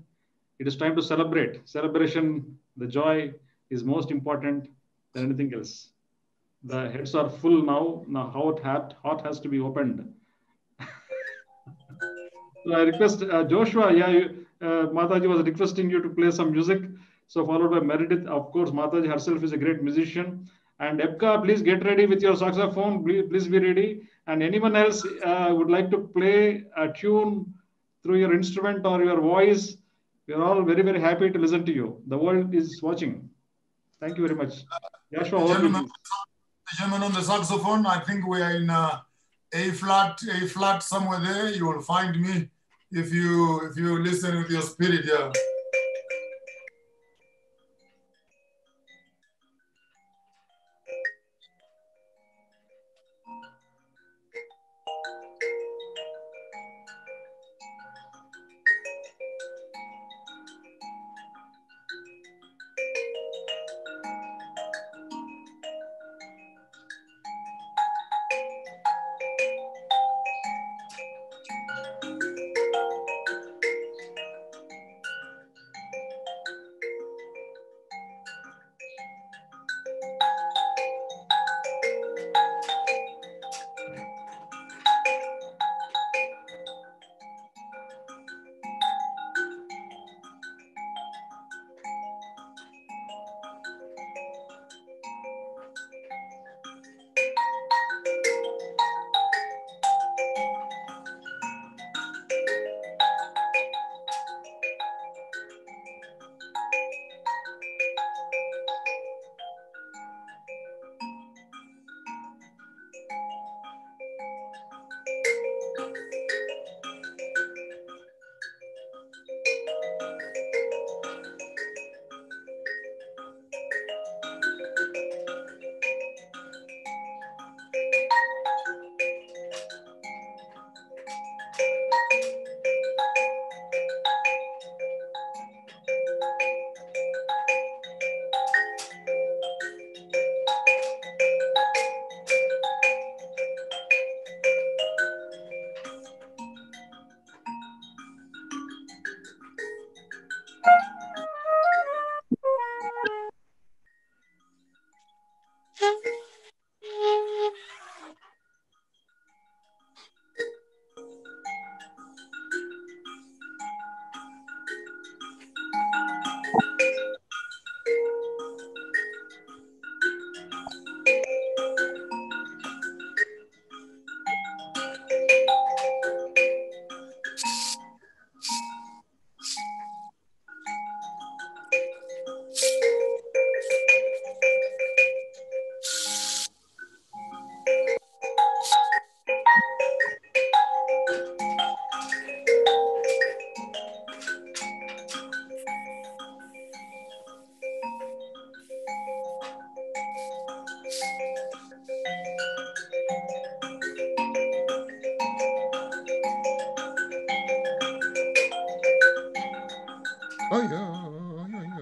It is time to celebrate. Celebration, the joy is most important than anything else. The heads are full now. Now heart has to be opened. So I request Joshua, Mataji was requesting you to play some music. So followed by Meredith. Of course, Mataji herself is a great musician. And Epka, please get ready with your saxophone. Please be ready. And anyone else would like to play a tune through your instrument or your voice, we are all very, very happy to listen to you. The world is watching. Thank you very much. Joshua, the gentleman on the saxophone, I think we are in A flat somewhere there. You will find me if you listen with your spirit. Yeah. Thank you. Thank you. Thank you. Thank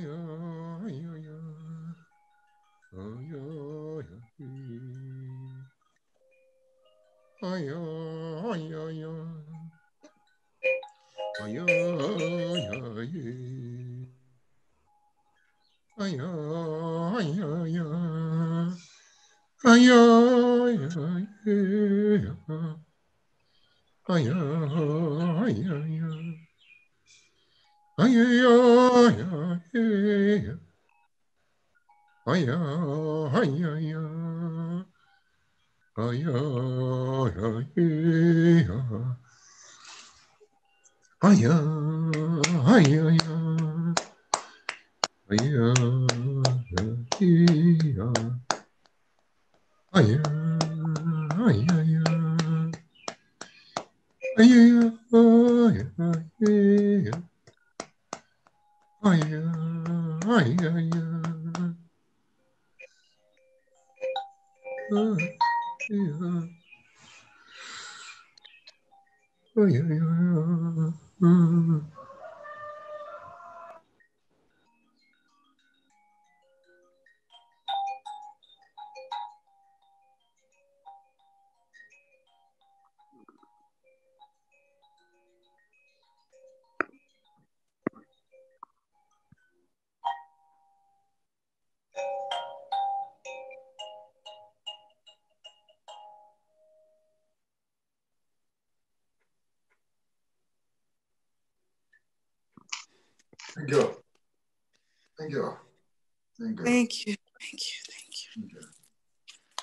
you. Thank you. Thank you.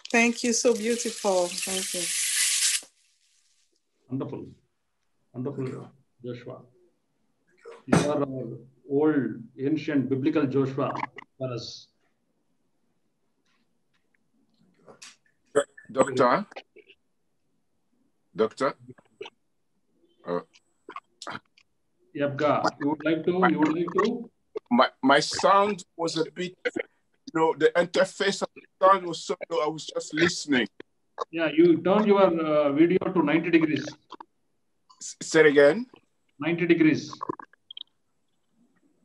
Thank you. So beautiful. Thank you. Wonderful. Wonderful, you. Joshua. You. You are an old, ancient, biblical Joshua for us. Doctor? Doctor? Epka, you would like to? My sound was a bit, the interface of the sound was so low, I was just listening. Yeah, you turned your video to 90 degrees. Say it again? 90 degrees.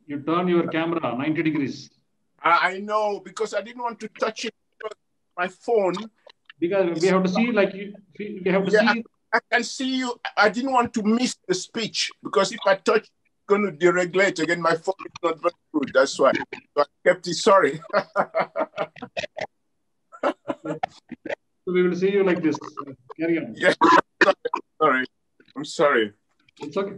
You turn your camera 90 degrees. I know, because I didn't want to touch it with my phone. Because we have to see, like, we have to see. I can see you. I didn't want to miss the speech because if I touch, it's going to deregulate again. My phone is not very good. That's why. So I kept it. Sorry. So we will see you like this. Carry on. Yeah. Sorry. I'm sorry. It's okay.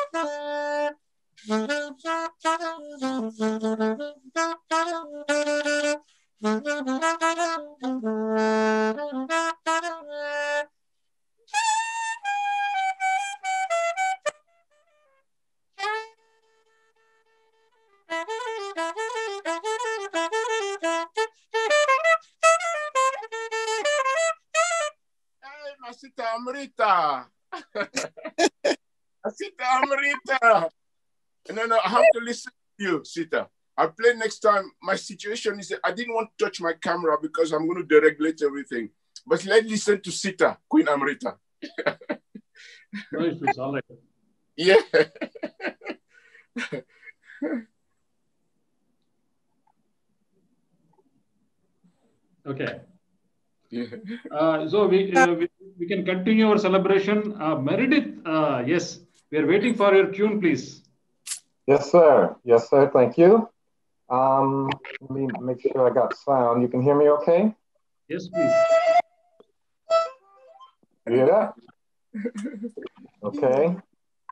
Sita, I play next time. My situation is I didn't want to touch my camera because I'm going to deregulate everything. But let's listen to Sita, Queen Amrita. Yeah. Okay. Yeah. So we can continue our celebration. Meredith, yes, we are waiting for your tune, please. Yes, sir. Yes, sir. Thank you. Let me make sure I got sound. You can hear me okay? Yes, please. You hear that? Okay.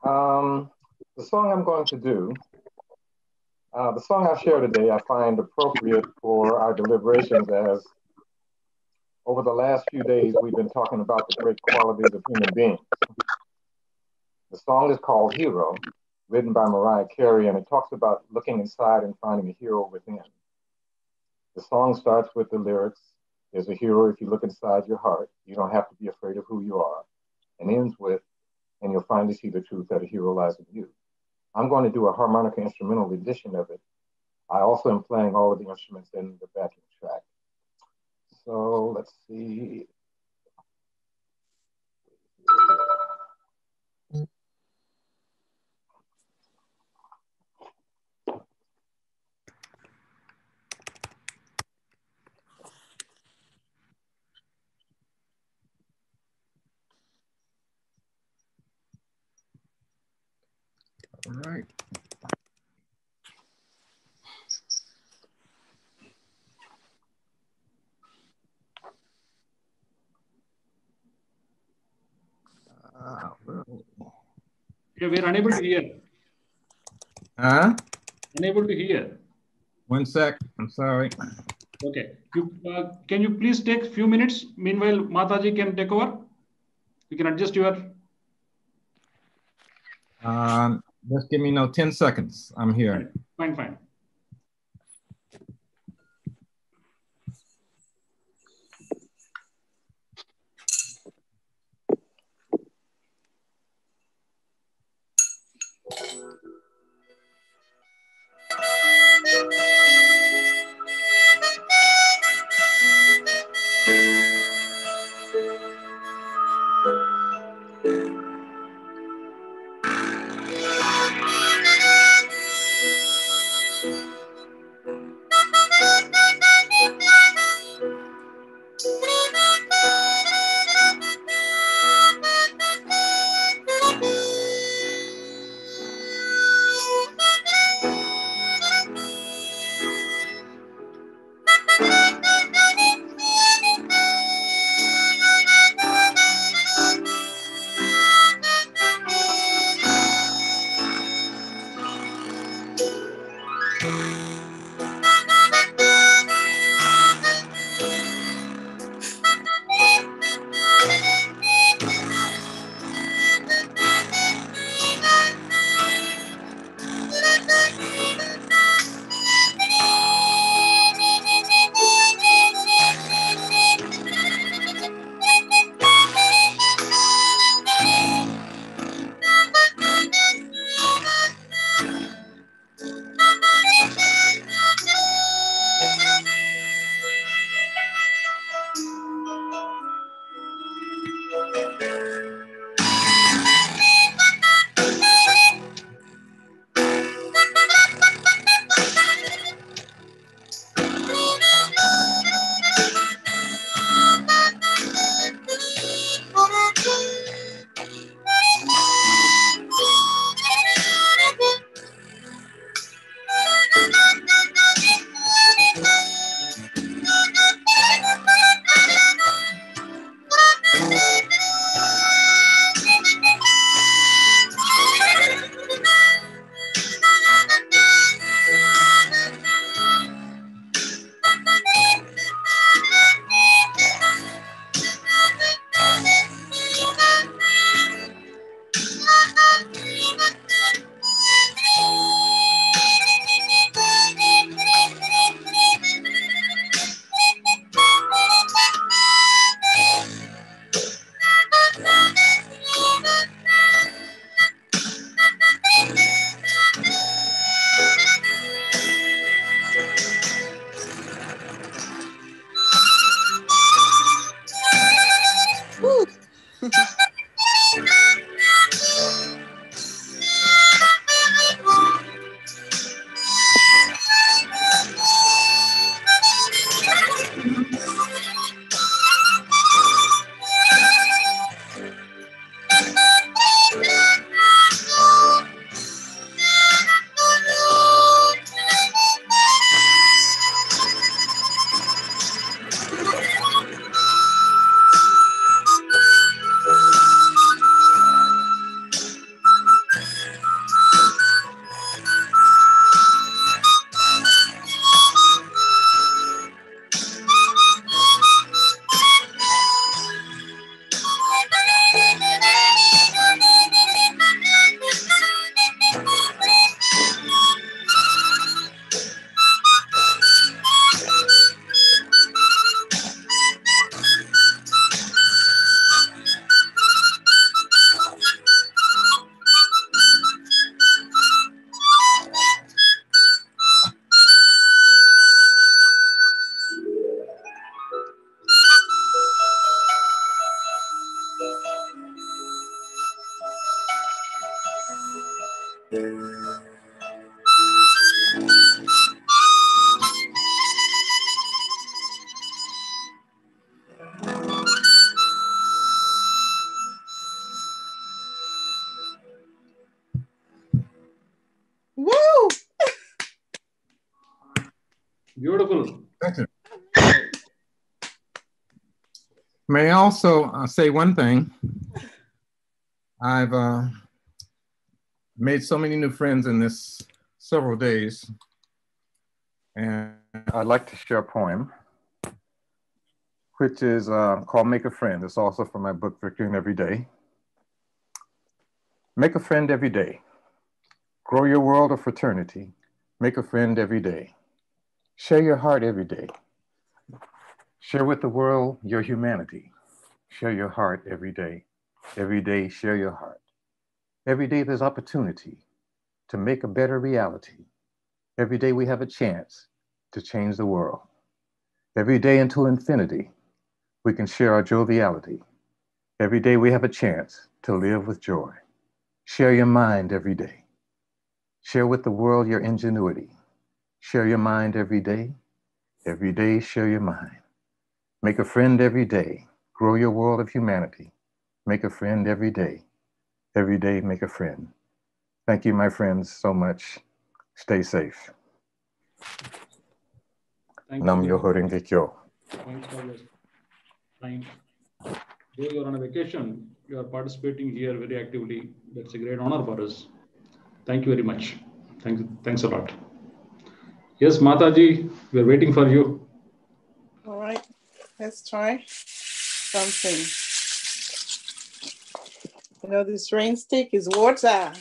The song I'm going to do, the song I share today, I find appropriate for our deliberations as Over the last few days, we've been talking about the great qualities of human beings. The song is called Hero, written by Mariah Carey, and it talks about looking inside and finding a hero within. The song starts with the lyrics, there's a hero if you look inside your heart, you don't have to be afraid of who you are, and ends with, and you'll finally see the truth that a hero lies in you. I'm going to do a harmonica instrumental edition of it. I also am playing all of the instruments in the backing track. So let's see. All right. Yeah, we're unable to hear. Huh? Unable to hear. 1 sec, I'm sorry. Okay, can you please take a few minutes? Meanwhile, Mataji can take over. You can adjust your. Just give me 10 seconds, I'm here. Fine, fine. Woo! Beautiful. Thank you. May I also say one thing? I've made so many new friends in this several days, and I'd like to share a poem, which is called Make a Friend. It's also from my book, Victory Every Day. Make a friend every day. Grow your world of fraternity. Make a friend every day. Share your heart every day. Share with the world your humanity. Share your heart every day. Every day, share your heart. Every day there's opportunity to make a better reality. Every day we have a chance to change the world. Every day until infinity, we can share our joviality. Every day we have a chance to live with joy. Share your mind every day. Share with the world your ingenuity. Share your mind every day. Every day, share your mind. Make a friend every day. Grow your world of humanity. Make a friend every day. Every day, make a friend. Thank you, my friends, so much. Stay safe. Thank Nam Yoho Renge Kyo. Thanks for your time. Though you're on a vacation, you are participating here very actively. That's a great honor for us. Thank you very much. Thanks a lot. Yes, Mataji, we're waiting for you. All right, let's try something. You know, this rain stick is water.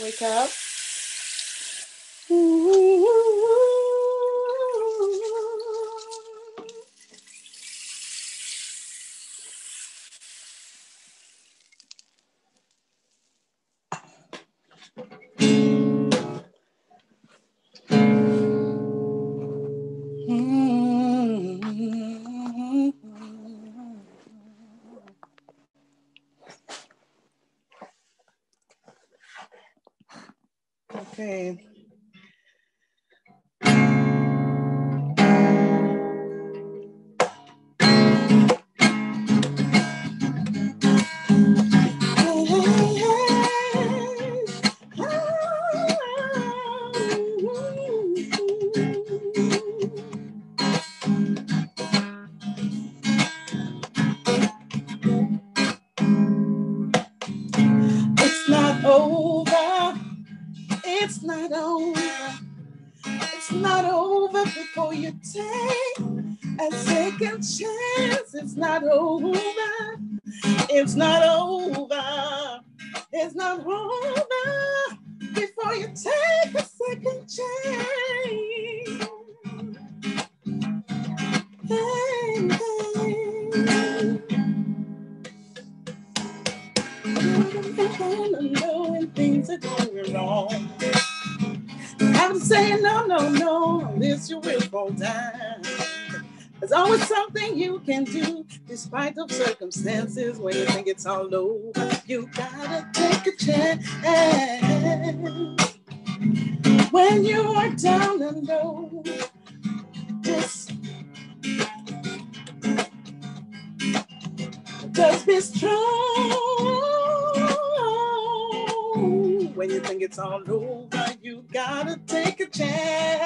Wake up. Despite of circumstances, when you think it's all over, you gotta take a chance. When you are down and low, just be strong. it's all over, you gotta take a chance.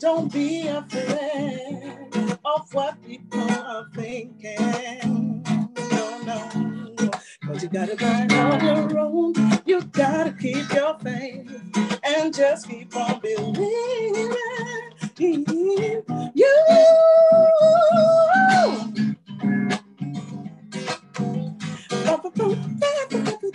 Don't be afraid of what people are thinking. No, no, no. 'Cause you gotta grind on your own. You gotta keep your faith and just keep on believing. When you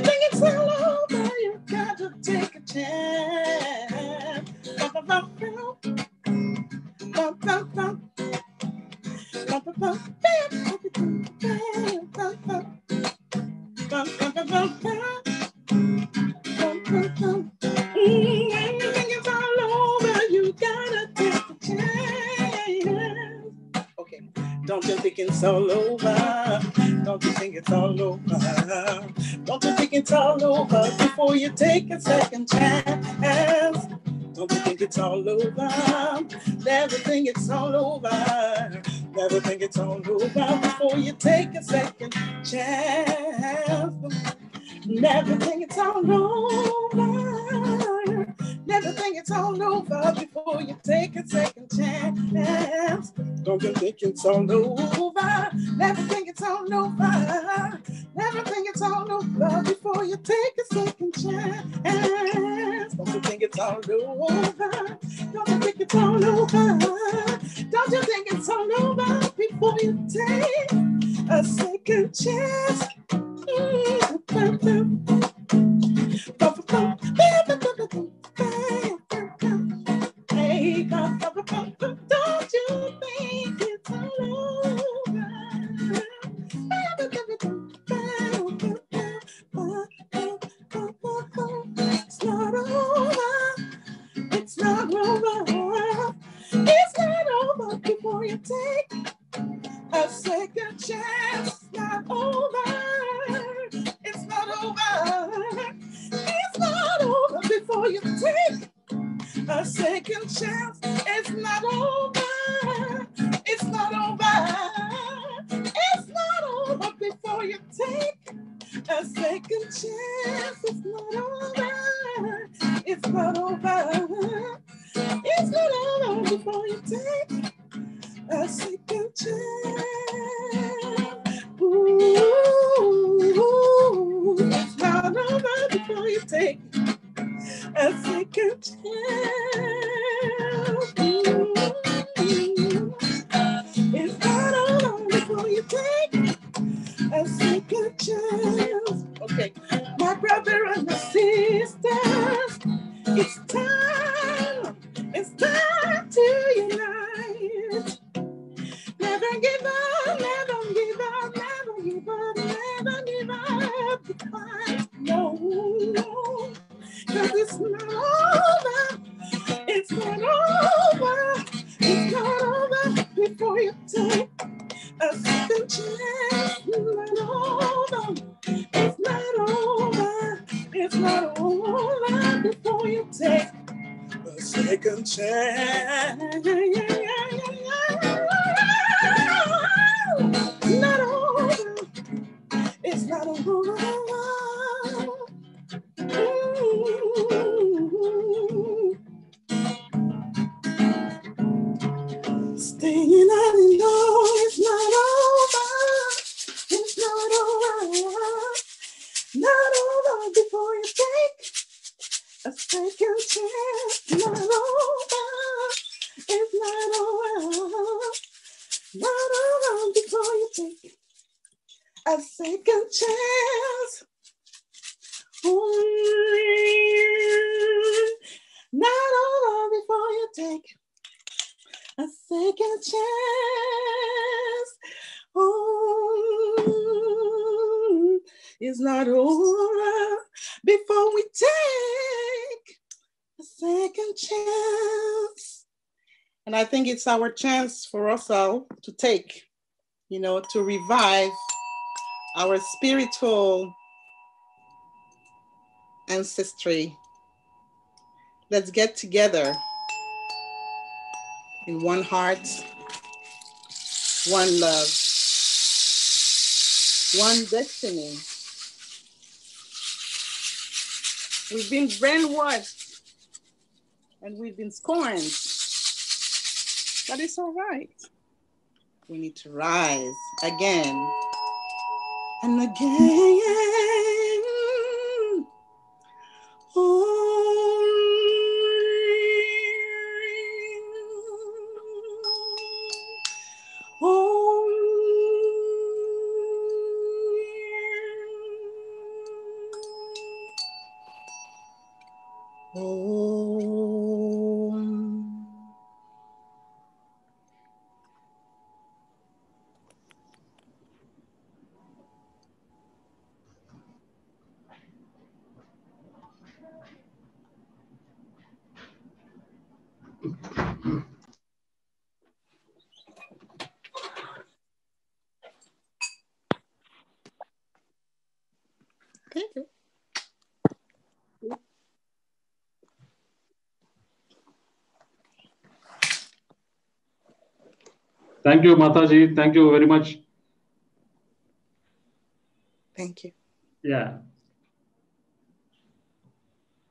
think it's all over, you got to take a chance. Okay, don't you think it's all over? Don't you think it's all over? Don't you think it's all over before you take a second chance? Don't you think it's all over? Never think it's all over. Never think it's all over before you take a second chance. Never think it's all over. Never think it's all over before you take a second chance. Don't you think it's all over? Never think it's all over. Never think it's all over before you take a second chance. Don't you think it's all over? Don't you think it's all over? Don't you think it's all over before you take a second chance? Don't you think it's all over? It's not over. It's not over. It's not over before you take a second chance. It's not over. It's not over. It's not over before you take a second chance. It's not over. It's not over. It's not over before you take a second chance. It's not over. It's not over. It's not over before you take a second chance. Ooh, it's not over before you take a second chance. It's not over before you take a second chance. Okay, my brother and my sisters, it's time to unite. Never give up, never give up, never give up, never give up the fight. No, no. 'Cause it's not over, it's not over, it's not over before you take a second chance. It's not over, it's not over, it's not over before you take a second chance. It's not over, it's not over. Staying out in love, it's not over. It's not over. Not over before you take a second chance. Not over. It's not over. Not over before you take a second chance. Not over before you take a second chance. Oh, it's not over before we take a second chance. And I think it's our chance for us all to take, you know, to revive our spiritual ancestry. Let's get together in one heart, one love, one destiny. We've been brainwashed and we've been scorned, but it's all right. We need to rise again and again. Thank you, Mataji. Thank you very much. Thank you. Yeah.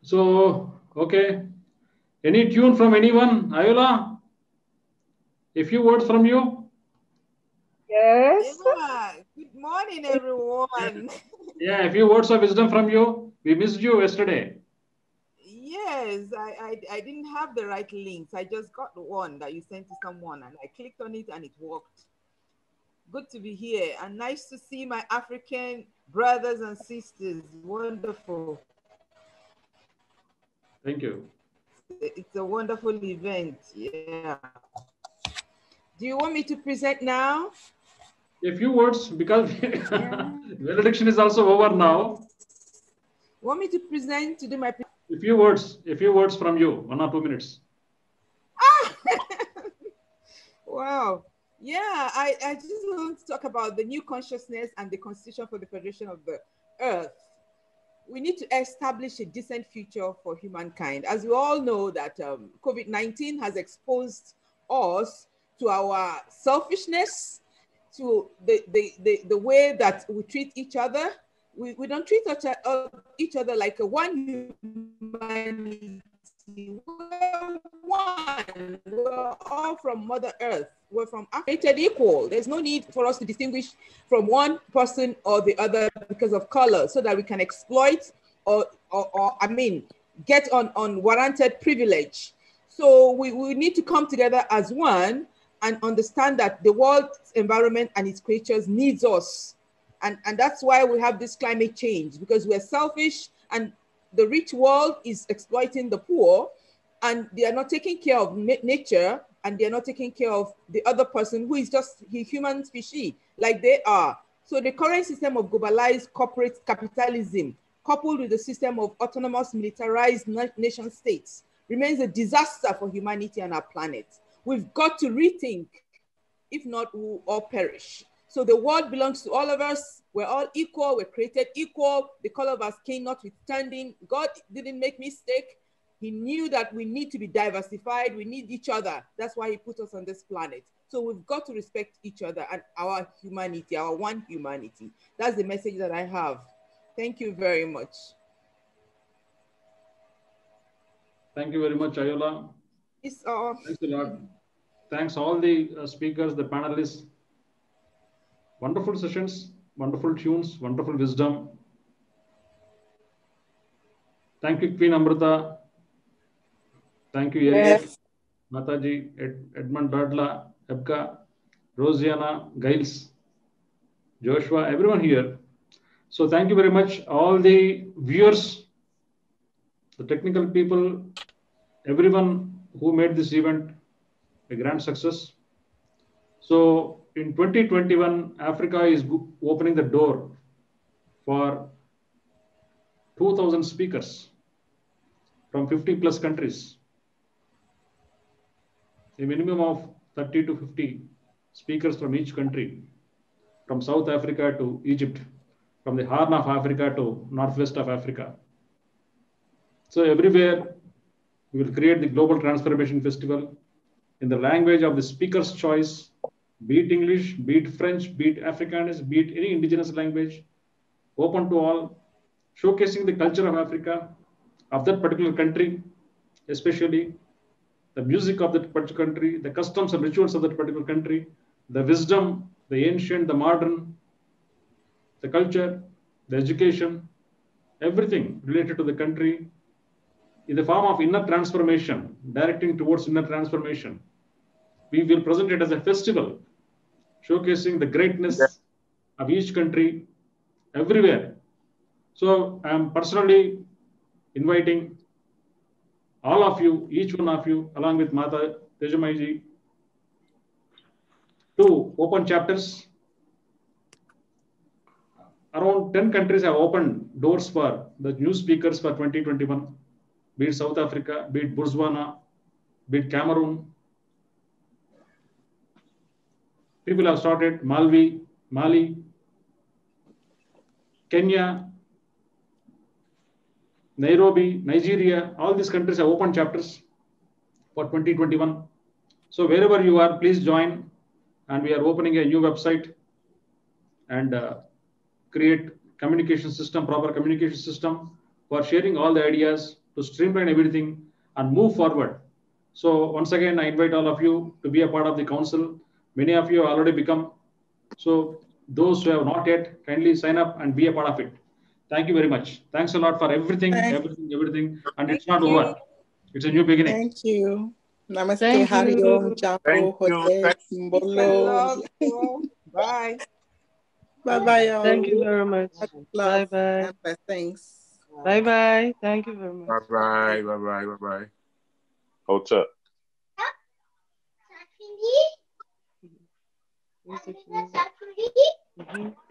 So, okay. Any tune from anyone? Ayola, a few words from you. Yes. Good morning, everyone. Yeah, a few words of wisdom from you. We missed you yesterday. Yes, I didn't have the right links. I just got one that you sent to someone and I clicked on it and it worked. Good to be here and nice to see my African brothers and sisters. Wonderful. Thank you. It's a wonderful event. Yeah. Do you want me to present now? A few words because benediction is also over now. Want me to present, to do my presentation? A few words from you, 1 or 2 minutes. Ah! Wow. Yeah, I just want to talk about the new consciousness and the constitution for the Federation of the Earth. We need to establish a decent future for humankind. As we all know that COVID-19 has exposed us to our selfishness, to the way that we treat each other. We don't treat each other like a one humanity. We're one. We're all from Mother Earth. We're from Africa, equal. There's no need for us to distinguish from one person or the other because of color, so that we can exploit or I mean, get on unwarranted privilege. So we need to come together as one and understand that the world's environment and its creatures needs us. And that's why we have this climate change, because we're selfish and the rich world is exploiting the poor and they are not taking care of nature and they are not taking care of the other person who is just the human species like they are. So the current system of globalized corporate capitalism coupled with the system of autonomous militarized nation states remains a disaster for humanity and our planet. We've got to rethink, if not we'll all perish. So the world belongs to all of us. We're all equal, we're created equal, the color of our skin notwithstanding. God didn't make mistake. He knew that we need to be diversified, we need each other. That's why he put us on this planet. So we've got to respect each other and our humanity, our one humanity. That's the message that I have. Thank you very much. Thank you very much, Ayola. It's all. Thanks a lot. Thanks all the speakers, the panelists. Wonderful sessions, wonderful tunes, wonderful wisdom. Thank you, Queen Amrita. Thank you, yes. Mataji, Edmund Ladla, Epka, Rosiana, Giles, Joshua, everyone here. So thank you very much, all the viewers, the technical people, everyone who made this event a grand success. So, in 2021, Africa is opening the door for 2,000 speakers from 50+ countries. A minimum of 30 to 50 speakers from each country, from South Africa to Egypt, from the Horn of Africa to Northwest of Africa. So everywhere, we will create the Global Transformation Festival in the language of the speaker's choice, be it English, be it French, be it Afrikaans, be it any indigenous language, open to all, showcasing the culture of Africa, of that particular country, especially the music of that particular country, the customs and rituals of that particular country, the wisdom, the ancient, the modern, the culture, the education, everything related to the country in the form of inner transformation, directing towards inner transformation. We will present it as a festival, showcasing the greatness of each country everywhere. So I am personally inviting all of you, each one of you, along with Mata Tejamaiji, to open chapters. Around 10 countries have opened doors for the new speakers for 2021, be it South Africa, be it Botswana, be it Cameroon. People have started Mali, Kenya, Nairobi, Nigeria, all these countries have opened chapters for 2021. So wherever you are, please join. And we are opening a new website and create communication system, proper communication system for sharing all the ideas to streamline everything and move forward. So once again, I invite all of you to be a part of the council. Many of you have already become. So those who have not yet, kindly sign up and be a part of it. Thank you very much. Thanks a lot for everything, everything. And it's not over. It's a new beginning. Thank you. Namaste. Hariom. Bye. Bye-bye. Thank you very much. Bye-bye. Thanks. Bye-bye. Thank you very much. Bye-bye. Bye-bye. Bye-bye. What's up? What's up?